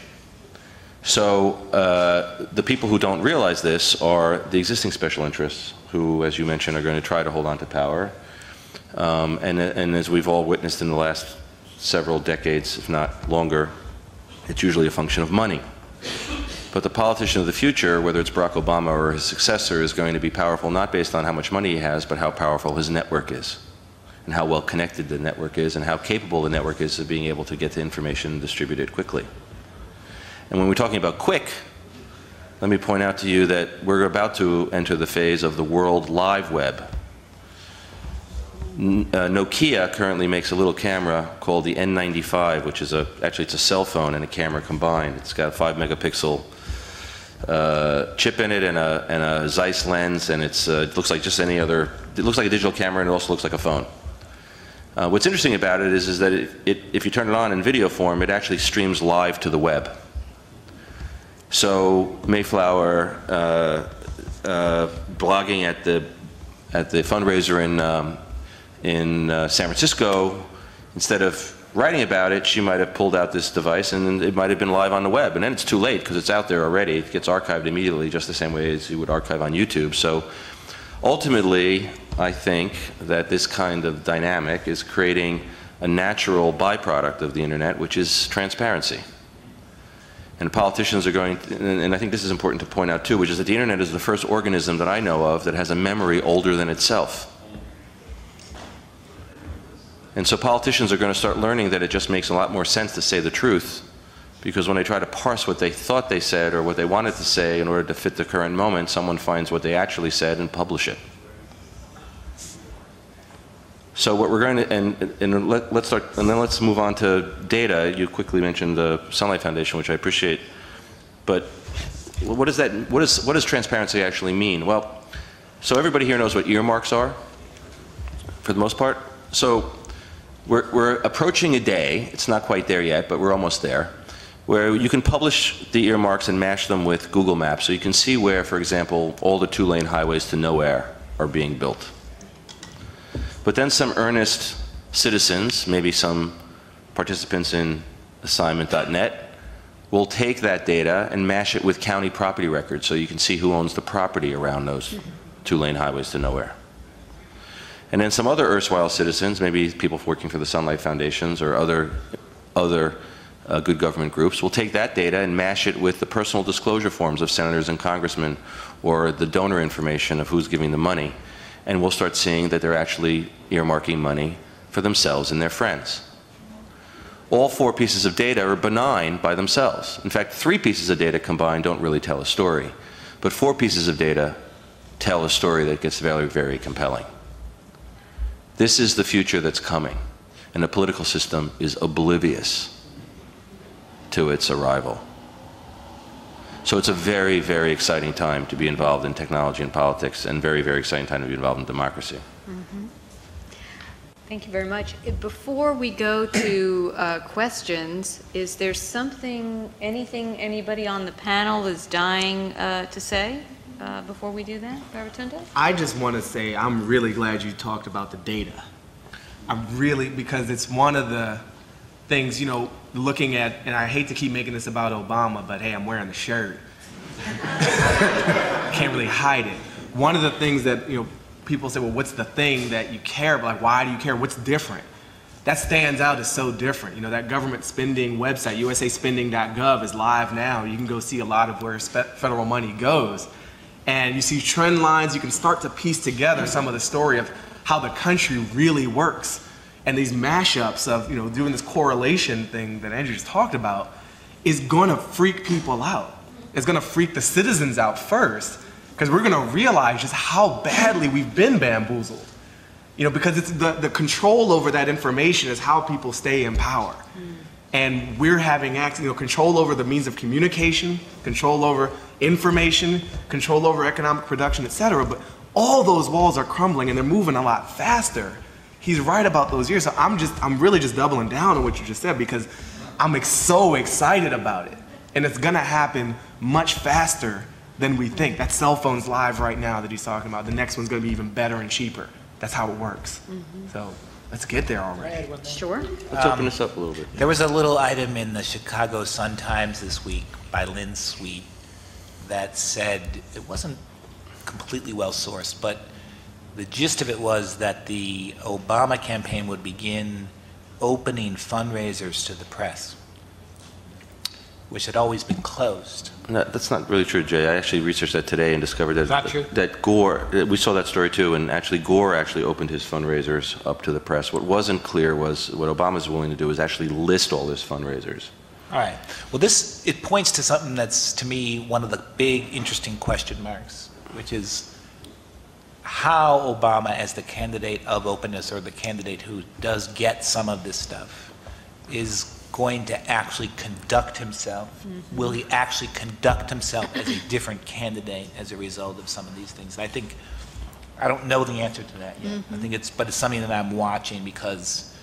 So the people who don't realize this are the existing special interests who, as you mentioned, are going to try to hold on to power. And as we've all witnessed in the last several decades, if not longer, it's usually a function of money. But the politician of the future, whether it's Barack Obama or his successor, is going to be powerful not based on how much money he has, but how powerful his network is, and how well connected the network is, and how capable the network is of being able to get the information distributed quickly. And when we're talking about quick, let me point out to you that we're about to enter the phase of the world live web. Nokia currently makes a little camera called the N95, which is actually it's a cell phone and a camera combined. It's got a 5-megapixel chip in it and a Zeiss lens, and it looks like just any other. It looks like a digital camera, and it also looks like a phone. What's interesting about it is that if you turn it on in video form, it actually streams live to the web. So Mayflower blogging at the fundraiser in San Francisco, instead of writing about it, she might have pulled out this device and it might have been live on the web. And then it's too late because it's out there already. It gets archived immediately, just the same way as you would archive on YouTube. So ultimately, I think that this kind of dynamic is creating a natural byproduct of the internet, which is transparency. And politicians are going, and I think this is important to point out too, which is that the internet is the first organism that I know of that has a memory older than itself. And so politicians are going to start learning that it just makes a lot more sense to say the truth, because when they try to parse what they thought they said or what they wanted to say in order to fit the current moment, someone finds what they actually said and publish it. So what we're going to, let's start, and then let's move on to data. You quickly mentioned the Sunlight Foundation, which I appreciate, but what does that, what does transparency actually mean? Well, so everybody here knows what earmarks are, for the most part. So We're approaching a day, it's not quite there yet, but we're almost there, where you can publish the earmarks and match them with Google Maps, so you can see where, for example, all the two-lane highways to nowhere are being built. But then some earnest citizens, maybe some participants in assignment.net, we'll take that data and mash it with county property records so you can see who owns the property around those two-lane highways to nowhere. And then some other erstwhile citizens, maybe people working for the Sunlight Foundations or other good government groups, will take that data and mash it with the personal disclosure forms of senators and congressmen or the donor information of who's giving the money, and we'll start seeing that they're actually earmarking money for themselves and their friends. All four pieces of data are benign by themselves. In fact, three pieces of data combined don't really tell a story, but four pieces of data tell a story that gets very, very compelling. This is the future that's coming, and the political system is oblivious to its arrival. So it's a very, very exciting time to be involved in technology and politics, and very, very exciting time to be involved in democracy. Mm-hmm. Thank you very much. Before we go to questions, is there something, anything anybody on the panel is dying to say? Before we do that, Baratunde? I just want to say I'm really glad you talked about the data. I'm really, because it's one of the things, you know, looking at, and I hate to keep making this about Obama, but hey, I'm wearing the shirt. Can't really hide it. One of the things that, you know, people say, well, what's the thing that you care about? Like, why do you care? What's different? That stands out as so different. You know, that government spending website, usaspending.gov, is live now. You can go see a lot of where federal money goes. And you see trend lines, you can start to piece together some of the story of how the country really works. And these mashups of, you know, doing this correlation thing that Andrew just talked about is gonna freak people out. It's gonna freak the citizens out first, because we're gonna realize just how badly we've been bamboozled. You know, because it's the control over that information is how people stay in power. And we're having access, you know, control over the means of communication, control over information, control over economic production, et cetera. But all those walls are crumbling and they're moving a lot faster. He's right about those years. So I'm really just doubling down on what you just said, because I'm so excited about it. And it's gonna happen much faster than we think. That cell phone's live right now that he's talking about. The next one's gonna be even better and cheaper. That's how it works. Mm-hmm. So. Let's get there already. Sure. Let's open this up a little bit. There was a little item in the Chicago Sun-Times this week by Lynn Sweet that said, it wasn't completely well sourced, but the gist of it was that the Obama campaign would begin opening fundraisers to the press, which had always been closed. No, that's not really true, Jay. I actually researched that today and discovered that Gore, we saw that story too, and actually Gore actually opened his fundraisers up to the press. What wasn't clear was what Obama's willing to do is actually list all his fundraisers. All right. Well, this, it points to something that's, to me, one of the big interesting question marks, which is how Obama, as the candidate of openness, or the candidate who does get some of this stuff, is going to actually conduct himself? Mm-hmm. Will he actually conduct himself as a different candidate as a result of some of these things? And I think, I don't know the answer to that yet. Mm-hmm. I think it's, but it's something that I'm watching, because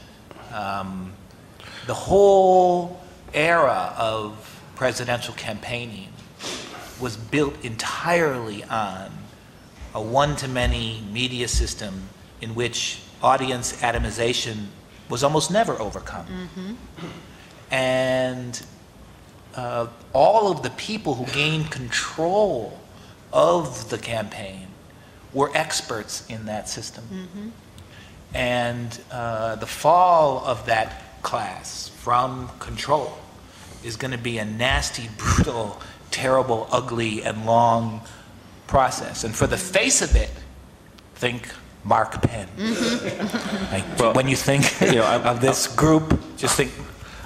the whole era of presidential campaigning was built entirely on a one-to-many media system in which audience atomization was almost never overcome. Mm-hmm. And all of the people who gained control of the campaign were experts in that system. Mm-hmm. And the fall of that class from control is going to be a nasty, brutal, terrible, ugly, and long process. And for the face of it, think Mark Penn. Mm-hmm. Like, well, when you think of this group, just think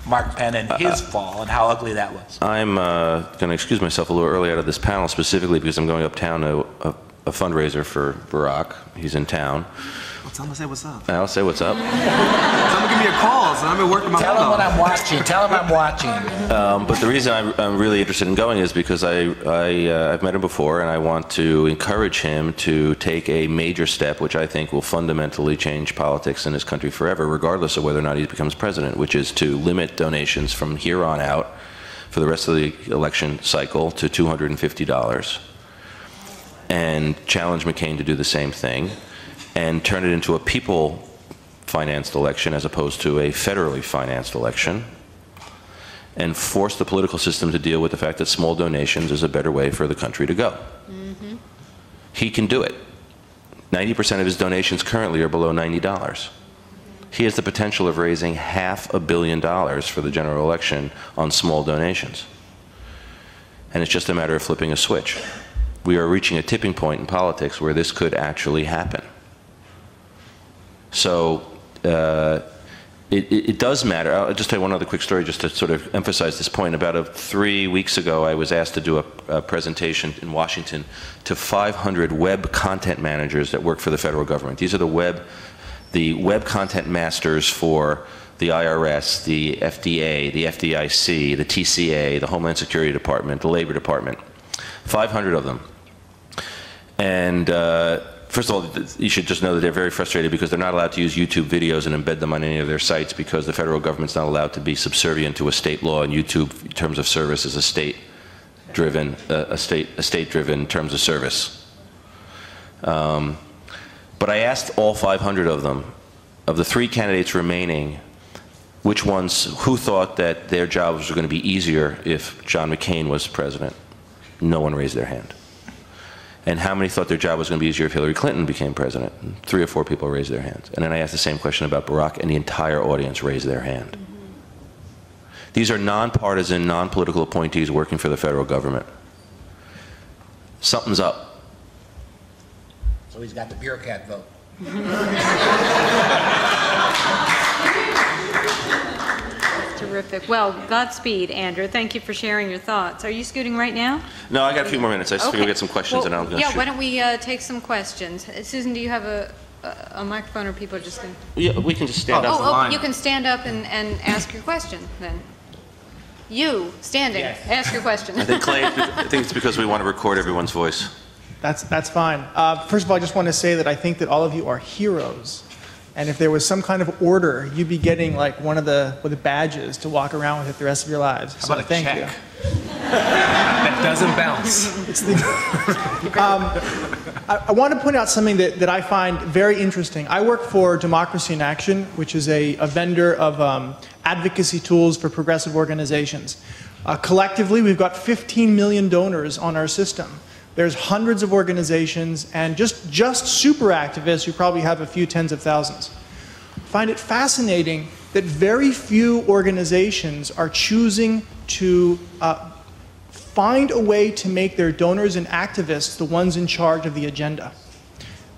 Mark Penn and his fall and how ugly that was. I'm going to excuse myself a little early out of this panel specifically because I'm going uptown to a fundraiser for Barack. He's in town. Well, tell him to say what's up. I'll say what's up. Tell him to give me a call, so I'm going to work my phone. Tell him what I'm watching. Tell him I'm watching. But the reason I'm really interested in going is because I've met him before, and I want to encourage him to take a major step, which I think will fundamentally change politics in this country forever, regardless of whether or not he becomes president, which is to limit donations from here on out for the rest of the election cycle to $250, and challenge McCain to do the same thing, and turn it into a people-financed election as opposed to a federally financed election, and force the political system to deal with the fact that small donations is a better way for the country to go. Mm-hmm. He can do it. 90% of his donations currently are below $90. He has the potential of raising $500 million for the general election on small donations. And it's just a matter of flipping a switch. We are reaching a tipping point in politics where this could actually happen. So it does matter. I'll just tell you one other quick story just to sort of emphasize this point. About 3 weeks ago, I was asked to do a presentation in Washington to 500 web content managers that work for the federal government. These are the web content masters for the IRS, the FDA, the FDIC, the TCA, the Homeland Security Department, the Labor Department. 500 of them. And first of all, you should just know that they're very frustrated because they're not allowed to use YouTube videos and embed them on any of their sites because the federal government's not allowed to be subservient to a state law, and YouTube, in terms of service, is a state-driven terms of service. But I asked all 500 of them, of the 3 candidates remaining, which ones, who thought that their jobs were going to be easier if John McCain was president? No one raised their hand. And how many thought their job was going to be easier if Hillary Clinton became president? 3 or 4 people raised their hands. And then I asked the same question about Barack, and the entire audience raised their hand. These are nonpartisan, non-political appointees working for the federal government. Something's up. So he's got the bureaucrat vote. Terrific. Well, Godspeed, Andrew. Thank you for sharing your thoughts. Are you scooting right now? No, I got a few more minutes. I just figured we'll get some questions, well, and I'm going to shoot. Why don't we take some questions? Susan, do you have a microphone, or people are just going to... Yeah, we can just stand up. Oh, you can stand up and ask your question, then. You, standing, yes. Ask your question. I think, Clay, I think it's because we want to record everyone's voice. That's fine. First of all, I just want to say that I think that all of you are heroes. And if there was some kind of order, you'd be getting like one of the badges to walk around with it the rest of your lives. How about a thank check? You. That doesn't bounce. It's the, I want to point out something that I find very interesting. I work for Democracy in Action, which is a vendor of advocacy tools for progressive organizations. Collectively, we've got 15 million donors on our system. There's hundreds of organizations and just super activists who probably have a few tens of thousands. I find it fascinating that very few organizations are choosing to find a way to make their donors and activists the ones in charge of the agenda.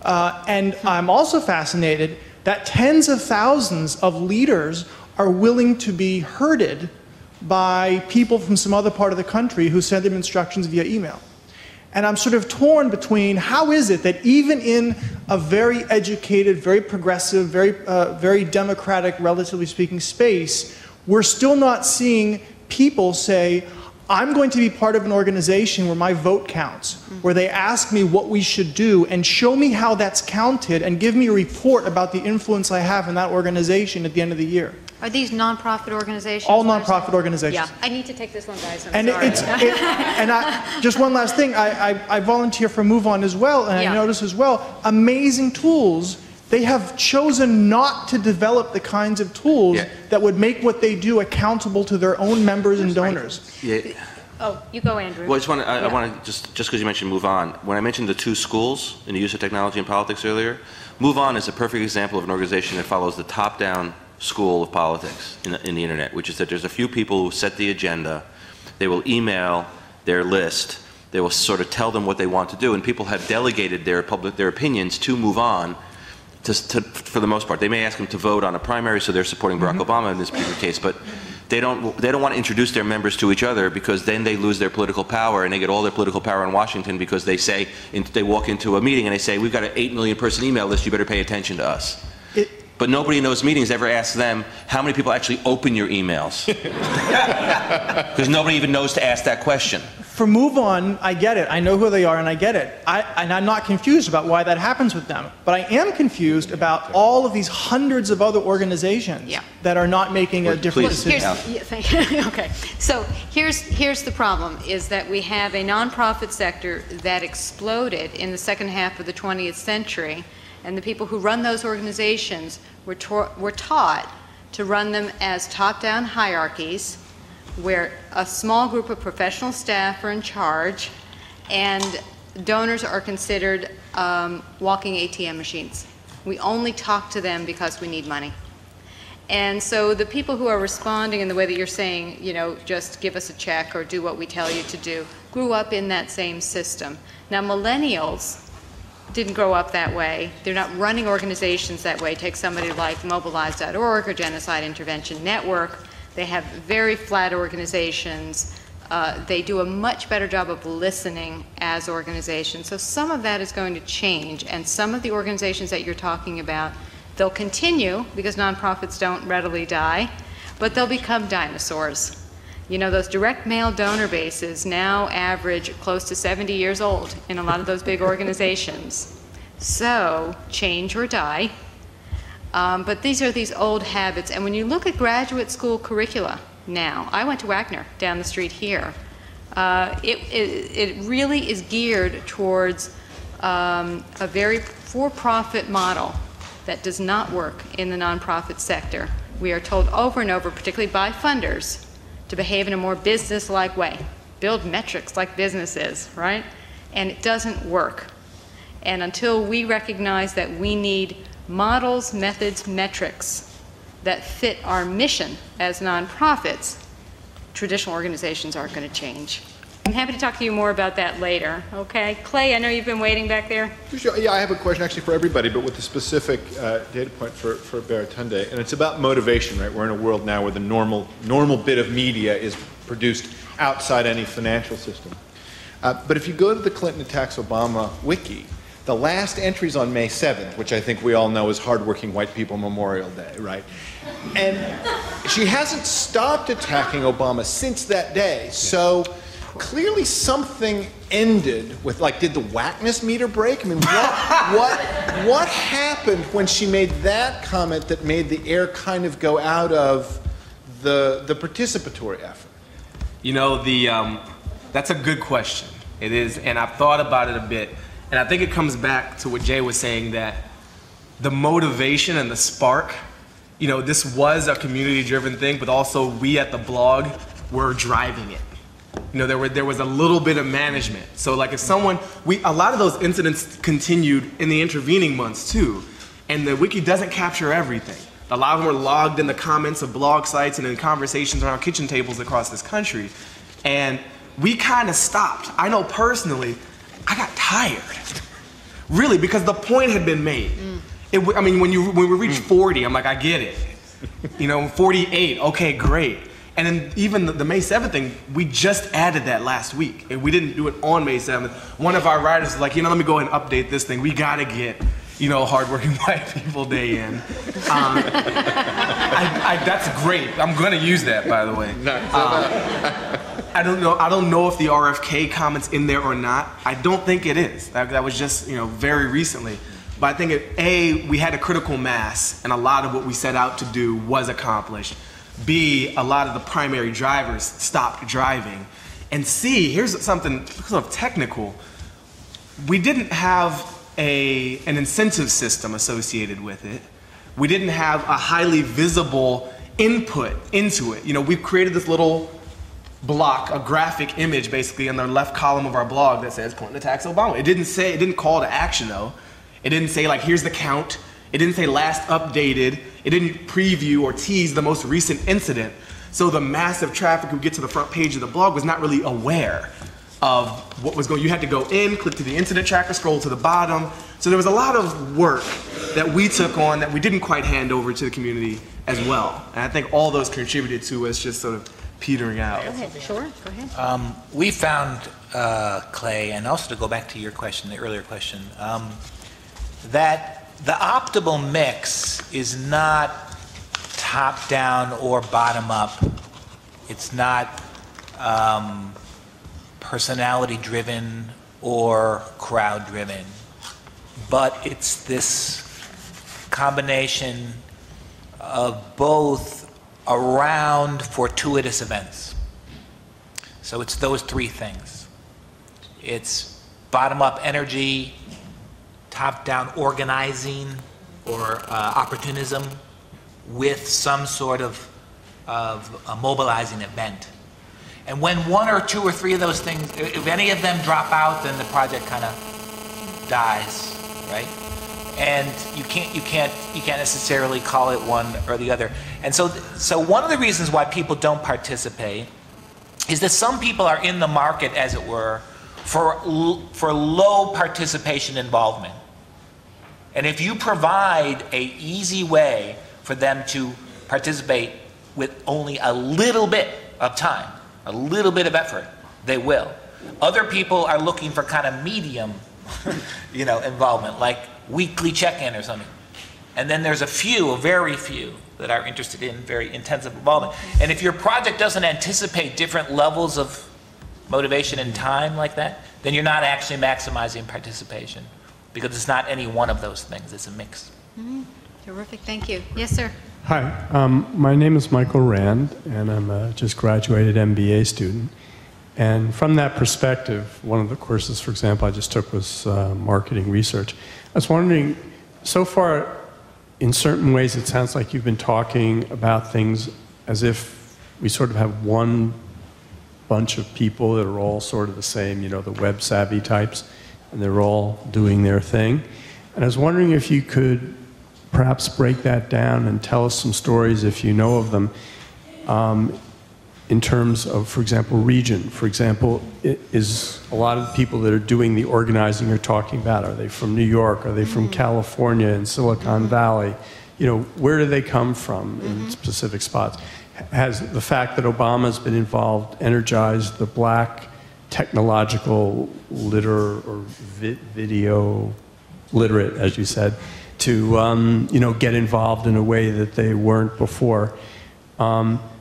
And I'm also fascinated that tens of thousands of leaders are willing to be herded by people from some other part of the country who send them instructions via email. And I'm sort of torn between how is it that even in a very educated, very progressive, very democratic, relatively speaking, space, we're still not seeing people say, I'm going to be part of an organization where my vote counts, where they ask me what we should do and show me how that's counted and give me a report about the influence I have in that organization at the end of the year. Are these nonprofit organizations? All nonprofit organizations. Yeah, I need to take this one, guys. Just one last thing. I volunteer for Move On as well, and I notice as well amazing tools. They have chosen not to develop the kinds of tools that would make what they do accountable to their own members and donors. Right. Yeah. Oh, you go, Andrew. Well, I want to just because you mentioned Move On. When I mentioned the 2 schools in the use of technology and politics earlier, Move On is a perfect example of an organization that follows the top-down school of politics in the internet, which is that there's a few people who set the agenda. They will email their list. They will sort of tell them what they want to do, and people have delegated their opinions to Move On, for the most part. They may ask them to vote on a primary, so they're supporting Barack Obama in this particular case, but they don't want to introduce their members to each other because then they lose their political power, and they get all their political power in Washington because they say, they walk into a meeting and they say, we've got an 8 million person email list, you better pay attention to us. But nobody in those meetings ever asks them, how many people actually open your emails? Because nobody even knows to ask that question. For Move On, I get it. I know who they are and I get it. And I'm not confused about why that happens with them. But I am confused about all of these hundreds of other organizations that are not making a different decision. Okay. So here's the problem, is that we have a nonprofit sector that exploded in the second half of the 20th century. And the people who run those organizations were taught to run them as top-down hierarchies where a small group of professional staff are in charge and donors are considered walking ATM machines. We only talk to them because we need money. And so the people who are responding in the way that you're saying, you know, just give us a check or do what we tell you to do, grew up in that same system. Now, millennials didn't grow up that way. They're not running organizations that way. Take somebody like Mobilize.org or Genocide Intervention Network. They have very flat organizations. They do a much better job of listening as organizations. So some of that is going to change, and some of the organizations that you're talking about, they'll continue because nonprofits don't readily die, but they'll become dinosaurs. You know, those direct mail donor bases now average close to 70 years old in a lot of those big organizations. So change or die. But these are these old habits. And when you look at graduate school curricula now, I went to Wagner down the street here. It really is geared towards a very for-profit model that does not work in the nonprofit sector. We are told over and over, particularly by funders, to behave in a more business-like way, build metrics like businesses, right? And it doesn't work. And until we recognize that we need models, methods, metrics that fit our mission as nonprofits, traditional organizations aren't going to change. I'm happy to talk to you more about that later. Okay, Clay, I know you've been waiting back there. Sure. Yeah, I have a question actually for everybody, but with a specific data point for Baratunde, and it's about motivation, right? We're in a world now where the normal bit of media is produced outside any financial system. But if you go to the Clinton Attacks Obama wiki, the last entries on May 7th, which I think we all know is hardworking white people Memorial Day, right? And she hasn't stopped attacking Obama since that day. So clearly something ended with, like, did the whackness meter break? I mean, what happened when she made that comment that made the air kind of go out of the participatory effort? You know, that's a good question. It is, and I've thought about it a bit. And I think it comes back to what Jay was saying, that the motivation and the spark, you know, this was a community-driven thing, but also we at the blog were driving it. You know, there was a little bit of management. So like if someone, a lot of those incidents continued in the intervening months too, and the wiki doesn't capture everything. A lot of them were logged in the comments of blog sites and in conversations around kitchen tables across this country. And we kind of stopped. I know personally, I got tired, really, because the point had been made. I mean, when we reached 40, I'm like, I get it. You know, 48, okay, great. And then even the May 7th thing, we just added that last week. And we didn't do it on May 7th. One of our writers was like, you know, let me go ahead and update this thing. We gotta get, you know, hardworking white people day in. That's great. I'm gonna use that, by the way. I don't know if the RFK comment's in there or not. I don't think it is. That was just, you know, very recently. But I think we had a critical mass, and a lot of what we set out to do was accomplished. B, a lot of the primary drivers stopped driving. And C, here's something sort of technical. We didn't have an incentive system associated with it. We didn't have a highly visible input into it. You know, we've created this little block, a graphic image basically in the left column of our blog that says Clinton attacks Obama. It didn't call to action though. It didn't say like, here's the count. It didn't say last updated. It didn't preview or tease the most recent incident. So the massive traffic who get to the front page of the blog was not really aware of what was going on. You had to go in, click to the incident tracker, scroll to the bottom. So there was a lot of work that we took on that we didn't quite hand over to the community as well. And I think all those contributed to us just sort of petering out. Okay, sure, go ahead. We found, Clay, and also to go back to your question, the earlier question, that the optimal mix is not top-down or bottom-up. It's not personality-driven or crowd-driven, but it's this combination of both around fortuitous events. So it's those three things. It's bottom-up energy, top-down organizing or opportunism with some sort of a mobilizing event. And when one or two or three of those things, if any of them drop out, then the project kind of dies, right? And you can't necessarily call it one or the other. And so one of the reasons why people don't participate is that some people are in the market, as it were, for low participation involvement. And if you provide an easy way for them to participate with only a little bit of time, a little bit of effort, they will. Other people are looking for kind of medium, you know, involvement, like weekly check-in or something. And then there's a very few, that are interested in very intensive involvement. And if your project doesn't anticipate different levels of motivation and time like that, then you're not actually maximizing participation, because it's not any one of those things, it's a mix. Mm-hmm. Terrific, thank you. Yes, sir. Hi, my name is Michael Rand, and I'm a just graduated MBA student. And from that perspective, one of the courses, for example, I just took was marketing research. I was wondering, so far, in certain ways, it sounds like you've been talking about things as if we sort of have one bunch of people that are all sort of the same, you know, the web-savvy types, and they're all doing their thing. And I was wondering if you could perhaps break that down and tell us some stories, if you know of them, in terms of, for example, region. For example, is a lot of the people that are doing the organizing you're talking about, are they from New York? Are they from mm-hmm. California and Silicon mm-hmm. Valley? You know, where do they come from in mm-hmm. specific spots? Has the fact that Obama's been involved energized the black technological video literate, as you said, to, you know, get involved in a way that they weren't before?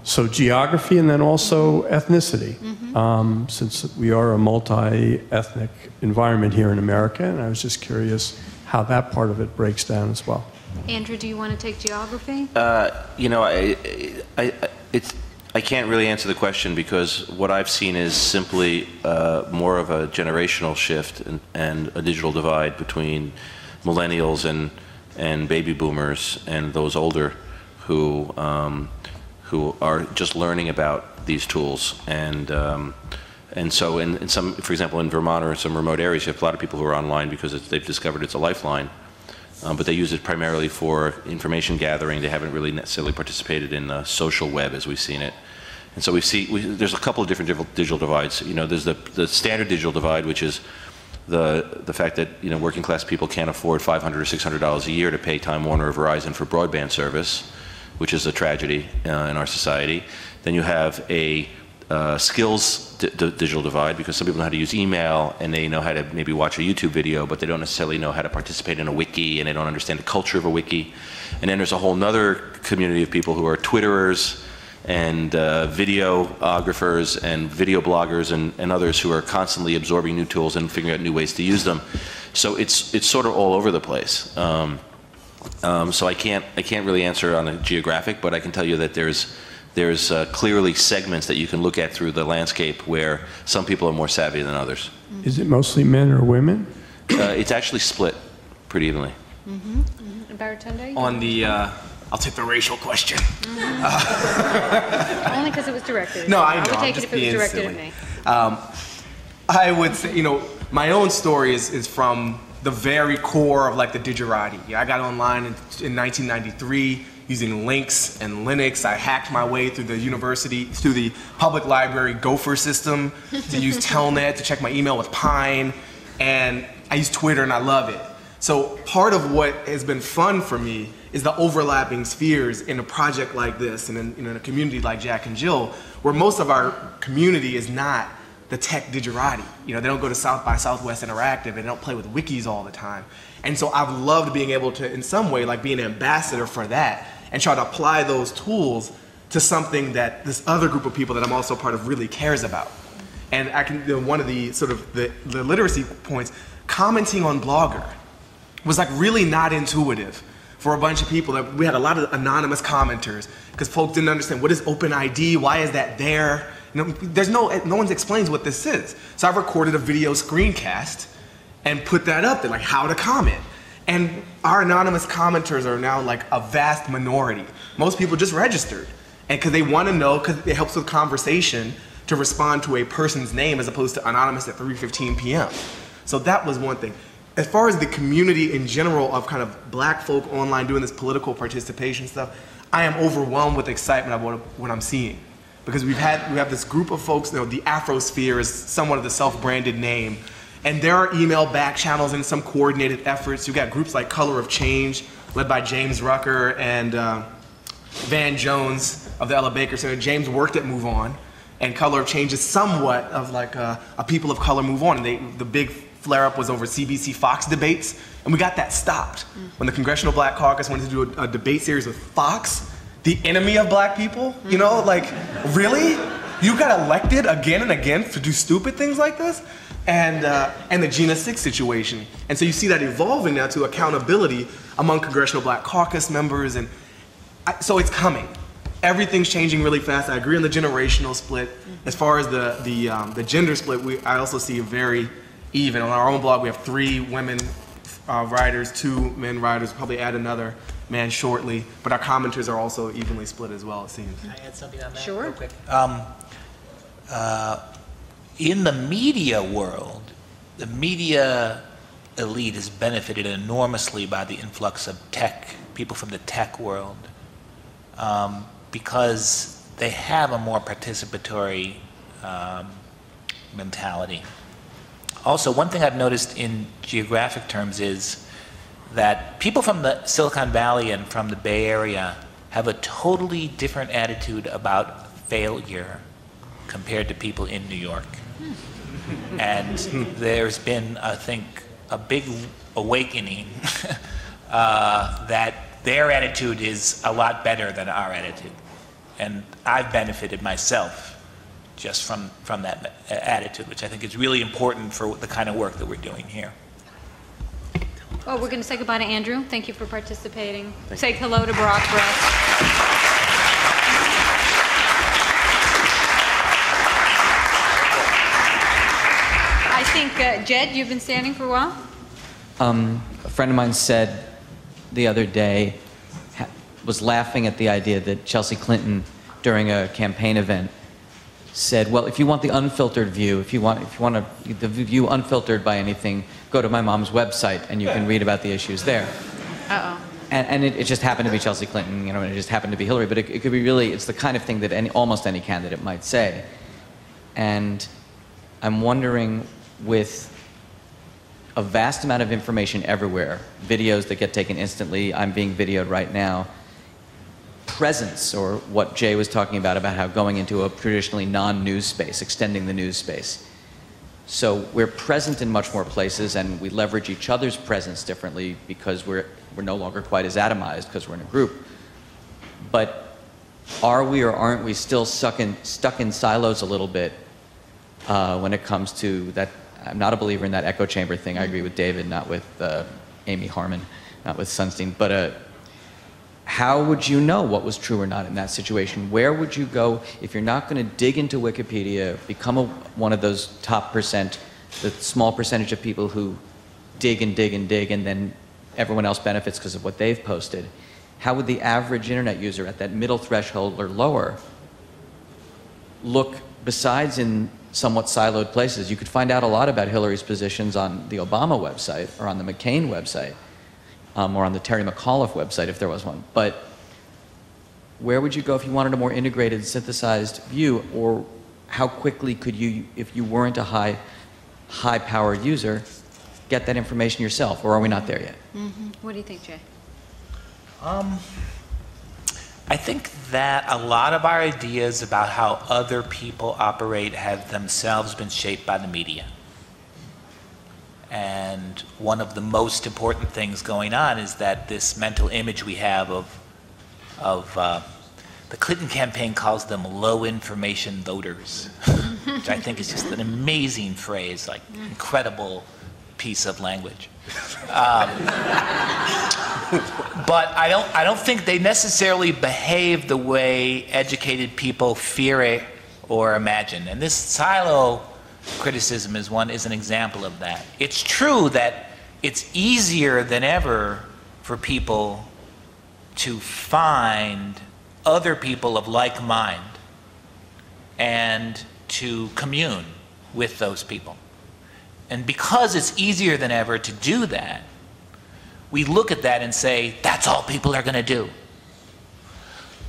So geography and then also ethnicity, mm-hmm. Since we are a multi-ethnic environment here in America, and I was just curious how that part of it breaks down as well. Andrew, do you want to take geography? You know, I can't really answer the question, because what I've seen is simply more of a generational shift and a digital divide between millennials and baby boomers and those older who are just learning about these tools. And so in some, for example, in Vermont or in some remote areas, you have a lot of people who are online because they've discovered it's a lifeline, but they use it primarily for information gathering. They haven't really necessarily participated in the social web as we've seen it. And so there's a couple of different digital divides. You know, there's the standard digital divide, which is the fact that, you know, working class people can't afford $500 or $600 a year to pay Time Warner or Verizon for broadband service, which is a tragedy in our society. Then you have a skills digital divide, because some people know how to use email and they know how to maybe watch a YouTube video, but they don't necessarily know how to participate in a wiki, and they don't understand the culture of a wiki. And then there's a whole nother community of people who are Twitterers and videographers and video bloggers and others who are constantly absorbing new tools and figuring out new ways to use them. So it's sort of all over the place. So I can't really answer on a geographic, but I can tell you that there's clearly segments that you can look at through the landscape where some people are more savvy than others. Mm-hmm. Is it mostly men or women? It's actually split pretty evenly. Mm-hmm. Mm-hmm. Baratunde? On the, I'll take the racial question. Mm-hmm. Only because it was directed. No, I know. I would take it if it was directed at me. I would say, you know, my own story is from the very core of like the digerati. I got online in 1993 using Linux and Linux. I hacked my way through the university, through the public library Gopher system to use Telnet, to check my email with Pine. And I use Twitter and I love it. So part of what has been fun for me is the overlapping spheres in a project like this and in a community like Jack and Jill, where most of our community is not the tech digerati. You know, they don't go to South by Southwest Interactive, and they don't play with wikis all the time. And so I've loved being able to, in some way, like be an ambassador for that and try to apply those tools to something that this other group of people that I'm also part of really cares about. And I can, you know, one of the sort of the literacy points, commenting on Blogger was like really not intuitive for a bunch of people. That we had a lot of anonymous commenters because folks didn't understand, what is OpenID, why is that there? There's no one explains what this is. So I recorded a video screencast and put that up there, like how to comment. And our anonymous commenters are now like a vast minority. Most people just registered, and because they want to know, because it helps with conversation. to respond to a person's name as opposed to anonymous at 3:15 p.m. So that was one thing. As far as the community in general of kind of black folk online doing this political participation stuff, I am overwhelmed with excitement about what I'm seeing. Because we have this group of folks, you know, the Afrosphere is somewhat of the self-branded name. And there are email back channels and some coordinated efforts. You've got groups like Color of Change, led by James Rucker and Van Jones of the Ella Baker Center. James worked at Move On, and Color of Change is somewhat of like a people of color Move On. And the big flare-up was over CBC Fox debates, and we got that stopped. When the Congressional Black Caucus wanted to do a debate series with Fox, the enemy of black people, you know, like, really? You got elected again and again to do stupid things like this? And the Gina Six situation. And so you see that evolving now to accountability among Congressional Black Caucus members, and so it's coming. Everything's changing really fast. I agree on the generational split. As far as the gender split, I also see a very even. On our own blog, we have 3 women writers, 2 men writers, we'll probably add another man shortly, but our commenters are also evenly split as well, it seems. Can I add something on that? Sure. Real quick. In the media world, the media elite has benefited enormously by the influx of tech, people from the tech world, because they have a more participatory mentality. Also, one thing I've noticed in geographic terms is that people from the Silicon Valley and from the Bay Area have a totally different attitude about failure compared to people in New York. And there's been, I think, a big awakening that their attitude is a lot better than our attitude. And I've benefited myself just from that attitude, which I think is really important for the kind of work that we're doing here. Well, we're going to say goodbye to Andrew. Thank you for participating. Say hello to Barack for us. I think, Jed, you've been standing for a while? A friend of mine said the other day, was laughing at the idea that Chelsea Clinton, during a campaign event, said, well, if you want the unfiltered view, if you want the view unfiltered by anything, go to my mom's website and you can read about the issues there. Uh-oh. And it just happened to be Chelsea Clinton, you know, and it just happened to be Hillary, but it could be really, it's the kind of thing that almost any candidate might say. And I'm wondering, with a vast amount of information everywhere, videos that get taken instantly, I'm being videoed right now, presence, or what Jay was talking about how going into a traditionally non-news space, extending the news space. So we're present in much more places, and we leverage each other's presence differently because we're no longer quite as atomized because we're in a group. But are we or aren't we still stuck in silos a little bit when it comes to that? I'm not a believer in that echo chamber thing. I agree with David, not with Amy Harmon, not with Sunstein, but how would you know what was true or not in that situation? Where would you go if you're not going to dig into Wikipedia, become one of those top percent, the small percentage of people who dig and dig and dig, and then everyone else benefits because of what they've posted? How would the average internet user at that middle threshold or lower look, besides in somewhat siloed places? You could find out a lot about Hillary's positions on the Obama website or on the McCain website. Or on the Terry McAuliffe website, if there was one. But where would you go if you wanted a more integrated, synthesized view? Or how quickly could you, if you weren't a high-powered user, get that information yourself? Or are we not there yet? What do you think, Jay? I think that a lot of our ideas about how other people operate have themselves been shaped by the media. And one of the most important things going on is that this mental image we have of the Clinton campaign calls them low information voters, which I think is just an amazing phrase, like incredible piece of language. But I don't think they necessarily behave the way educated people fear it or imagine. And this silo criticism is an example of that. It's true that it's easier than ever for people to find other people of like mind, and to commune with those people. And because it's easier than ever to do that, we look at that and say, that's all people are going to do.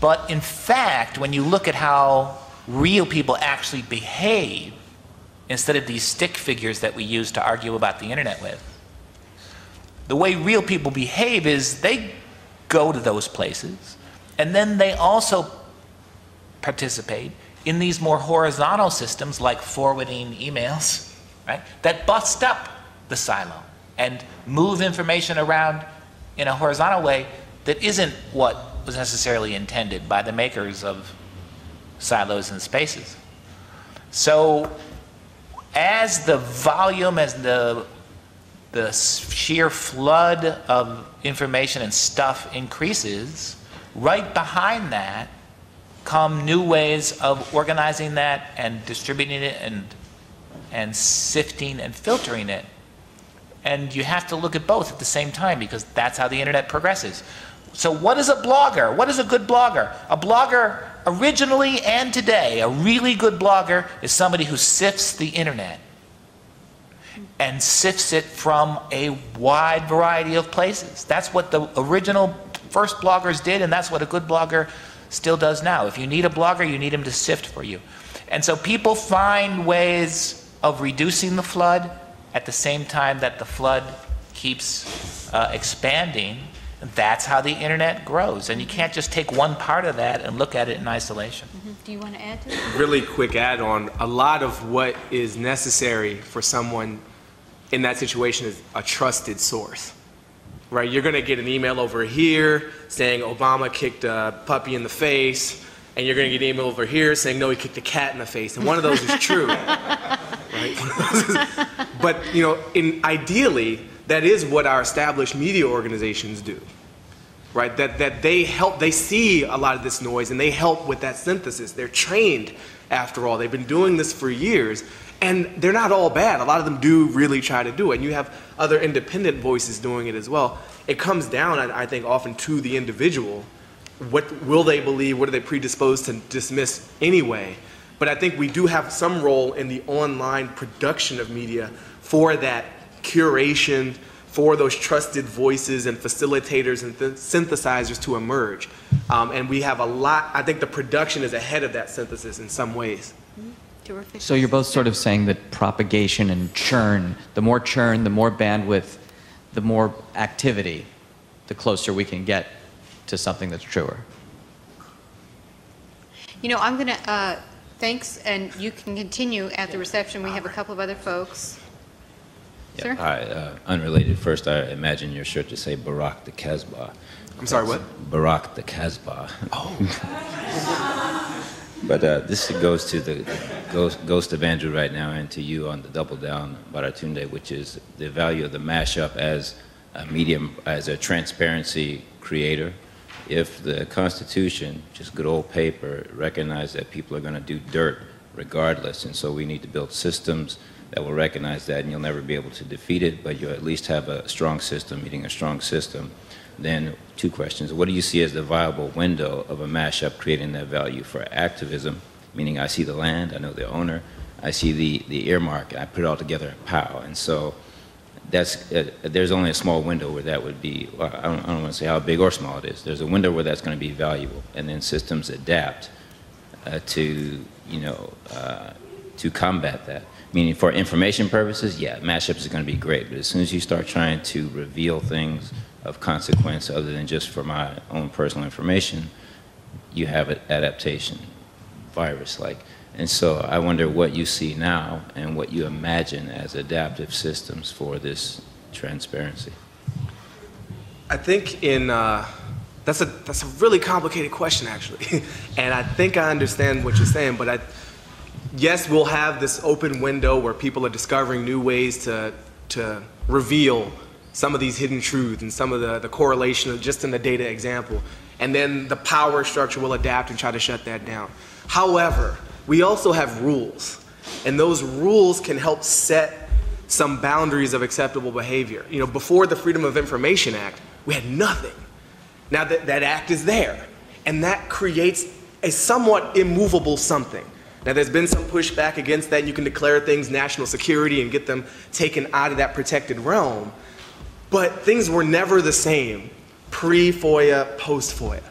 But in fact, when you look at how real people actually behave, instead of these stick figures that we use to argue about the internet with, the way real people behave is they go to those places, and then they also participate in these more horizontal systems like forwarding emails, right, that bust up the silo and move information around in a horizontal way that isn't what was necessarily intended by the makers of silos and spaces. So as the volume, as the sheer flood of information and stuff increases, right behind that come new ways of organizing that and distributing it and sifting and filtering it. And you have to look at both at the same time, because that's how the internet progresses. So what is a blogger? What is a good blogger? A blogger, originally and today, a really good blogger is somebody who sifts the internet and sifts it from a wide variety of places. That's what the original first bloggers did, and that's what a good blogger still does now. If you need a blogger, you need him to sift for you. And so people find ways of reducing the flood at the same time that the flood keeps expanding. That's how the internet grows. And you can't just take one part of that and look at it in isolation. Mm-hmm. Do you want to add to that? Really quick add on. A lot of what is necessary for someone in that situation is a trusted source. Right, you're going to get an email over here saying Obama kicked a puppy in the face, and you're going to get an email over here saying no, he kicked a cat in the face, and one of those is true. Right? But you know, ideally, that is what our established media organizations do. Right? That they help. They see a lot of this noise, and they help with that synthesis. They're trained. After all, they've been doing this for years. And they're not all bad. A lot of them do really try to do it. And you have other independent voices doing it as well. It comes down, I think, often to the individual. What will they believe? What are they predisposed to dismiss anyway? But I think we do have some role in the online production of media for that curation, for those trusted voices and facilitators and synthesizers to emerge. And we have a lot. I think the production is ahead of that synthesis in some ways. So you're both sort of saying that propagation and churn, the more bandwidth, the more activity, the closer we can get to something that's truer. You know, I'm going to, thanks, and you can continue at the reception. We have a couple of other folks. Yeah. Sir? Hi, unrelated. First, I imagine your shirt to say Barack the Casbah. I'm sorry, what? Barack the Casbah. Oh. But this goes to the ghost of Andrew right now, and to you on the double down, Baratunde, which is the value of the mashup as a medium, as a transparency creator. If the Constitution, just good old paper, recognized that people are going to do dirt regardless, and so we need to build systems that will recognize that, and you'll never be able to defeat it, but you'll at least have a strong system, meeting a strong system. Then two questions. What do you see as the viable window of a mashup creating that value for activism? Meaning I see the land, I know the owner, I see the earmark, I put it all together, pow. And so that's, there's only a small window where that would be, I don't want to say how big or small it is. There's a window where that's going to be valuable. And then systems adapt to, you know, to combat that. Meaning for information purposes, yeah, mashups is going to be great. But as soon as you start trying to reveal things of consequence other than just for my own personal information, you have an adaptation virus-like. And so I wonder what you see now and what you imagine as adaptive systems for this transparency. I think in, that's a really complicated question, actually. And I think I understand what you're saying, but yes, we'll have this open window where people are discovering new ways to reveal some of these hidden truths and some of the correlation of just in the data example. And then the power structure will adapt and try to shut that down. However, we also have rules. And those rules can help set some boundaries of acceptable behavior. You know, before the Freedom of Information Act, we had nothing. Now that act is there. And that creates a somewhat immovable something. Now, there's been some pushback against that. You can declare things national security and get them taken out of that protected realm. But things were never the same pre-FOIA, post-FOIA.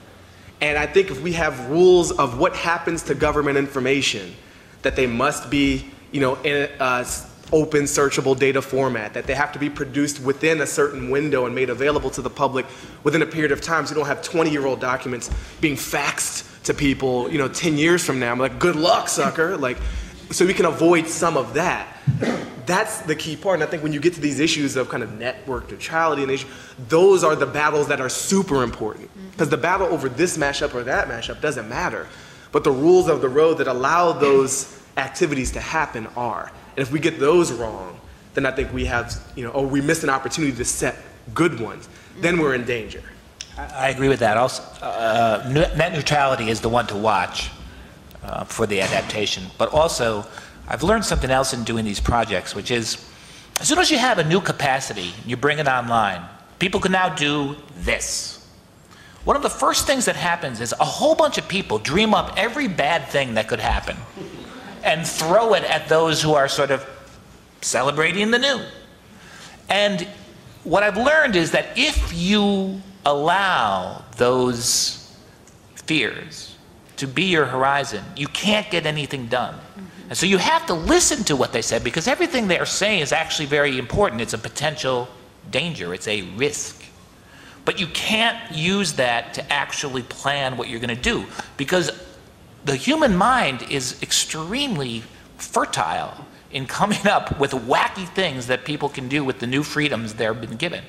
And I think if we have rules of what happens to government information, that they must be, in an open, searchable data format, that they have to be produced within a certain window and made available to the public within a period of time, so you don't have 20-year-old documents being faxed to people, 10 years from now. I'm like, good luck, sucker. So we can avoid some of that. That's the key part. And I think when you get to these issues of kind of network neutrality and issue, those are the battles that are super important. Because the battle over this mashup or that mashup doesn't matter. But the rules of the road that allow those activities to happen are. And if we get those wrong, then I think we have, we missed an opportunity to set good ones. Then we're in danger. I agree with that. Also, net neutrality is the one to watch for the adaptation. But also, I've learned something else in doing these projects, which is, as soon as you have a new capacity, you bring it online. People can now do this. One of the first things that happens is a whole bunch of people dream up every bad thing that could happen and throw it at those who are sort of celebrating the new. And what I've learned is that if you allow those fears to be your horizon, you can't get anything done. Mm-hmm. And so you have to listen to what they said, because everything they are saying is actually very important. It's a potential danger. It's a risk. But you can't use that to actually plan what you're going to do, because the human mind is extremely fertile in coming up with wacky things that people can do with the new freedoms they've been given.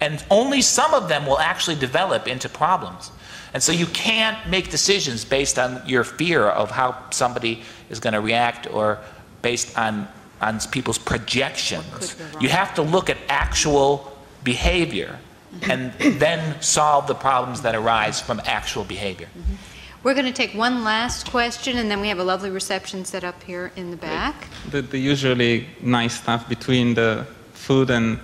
And only some of them will actually develop into problems. And so you can't make decisions based on your fear of how somebody is going to react or based on people's projections. You have to look at actual behavior and then solve the problems that arise from actual behavior. Mm-hmm. We're going to take one last question, and then we have a lovely reception set up here in the back. The usually nice stuff between the food and...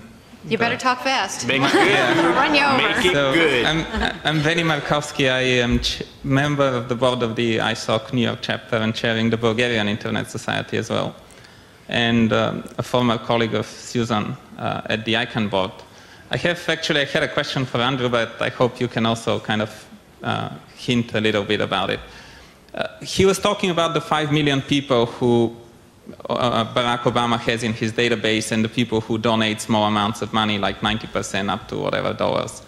You better talk fast. Make it good. Run you over. Make it good. I'm Veli Markovsky. I am member of the board of the ISOC New York chapter and chairing the Bulgarian Internet Society as well. And a former colleague of Susan at the ICANN board. I had a question for Andrew, but I hope you can also kind of hint a little bit about it. He was talking about the 5 million people who Barack Obama has in his database, and the people who donate small amounts of money, like 90% up to whatever dollars.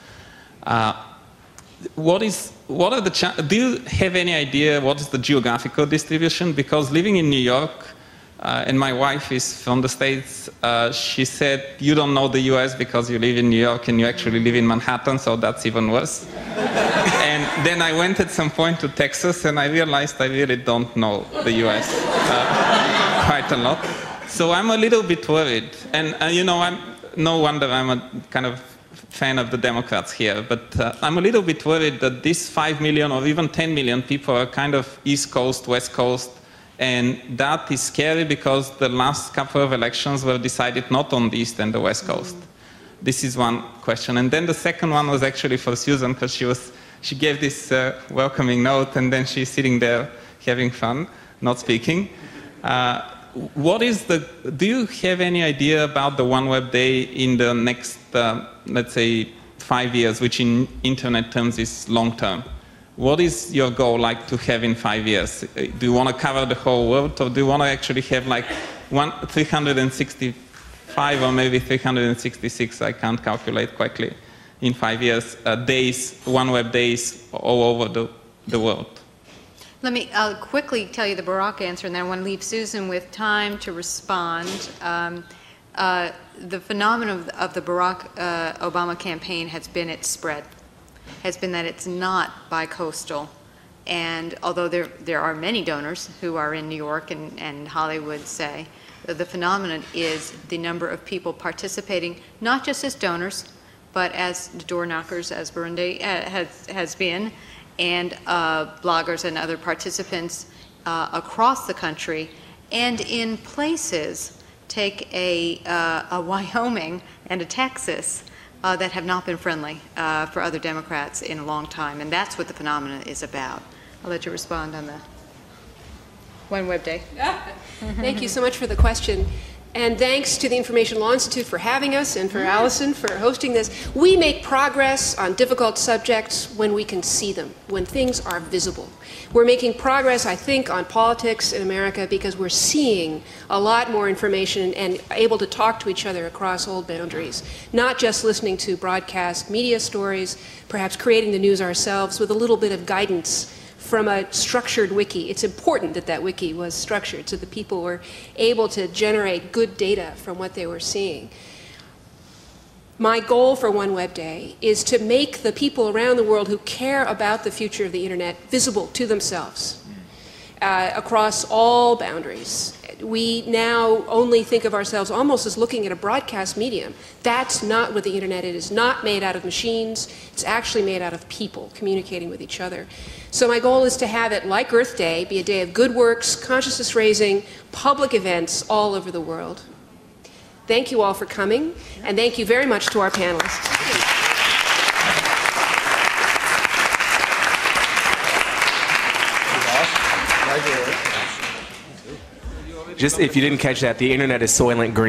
Do you have any idea what is the geographical distribution? Because living in New York, and my wife is from the States, she said, you don't know the US because you live in New York and you actually live in Manhattan, so that's even worse. And then I went at some point to Texas and I realized I really don't know the US. Quite a lot. So I'm a little bit worried. And no wonder I'm a kind of fan of the Democrats here, but I'm a little bit worried that these 5 million or even 10 million people are kind of East Coast, West Coast, and that is scary because the last couple of elections were decided not on the East and the West Coast. Mm-hmm. This is one question. And then the second one was actually for Susan, because she gave this welcoming note and then she's sitting there having fun, not speaking. Do you have any idea about the One Web Day in the next, let's say, 5 years, which in internet terms is long term? What is your goal like to have in 5 years? Do you want to cover the whole world, or do you want to actually have like 365 or maybe 366, I can't calculate quickly, in 5 years, days, One Web Days all over the world? I'll quickly tell you the Barack answer, and then I want to leave Susan with time to respond. The phenomenon of the Barack Obama campaign has been its spread, has been that it's not bi-coastal. And although there are many donors who are in New York and Hollywood, say, the phenomenon is the number of people participating, not just as donors, but as door knockers, as Burundi has been, and bloggers and other participants across the country, and in places, take a Wyoming and a Texas that have not been friendly for other Democrats in a long time. And that's what the phenomenon is about. I'll let you respond on that. One Web Day. Thank you so much for the question. And thanks to the Information Law Institute for having us and for Allison for hosting this. We make progress on difficult subjects when we can see them, when things are visible. We're making progress, I think, on politics in America because we're seeing a lot more information and able to talk to each other across old boundaries, not just listening to broadcast media stories, perhaps creating the news ourselves with a little bit of guidance from a structured wiki. It's important that that wiki was structured so the people were able to generate good data from what they were seeing. My goal for One Web Day is to make the people around the world who care about the future of the internet visible to themselves across all boundaries. We now only think of ourselves almost as looking at a broadcast medium. That's not what the internet is. It is not made out of machines. It's actually made out of people communicating with each other. So my goal is to have it, like Earth Day, be a day of good works, consciousness raising, public events all over the world. Thank you all for coming, and thank you very much to our panelists. Just if you didn't catch that, the internet is Soylent Green.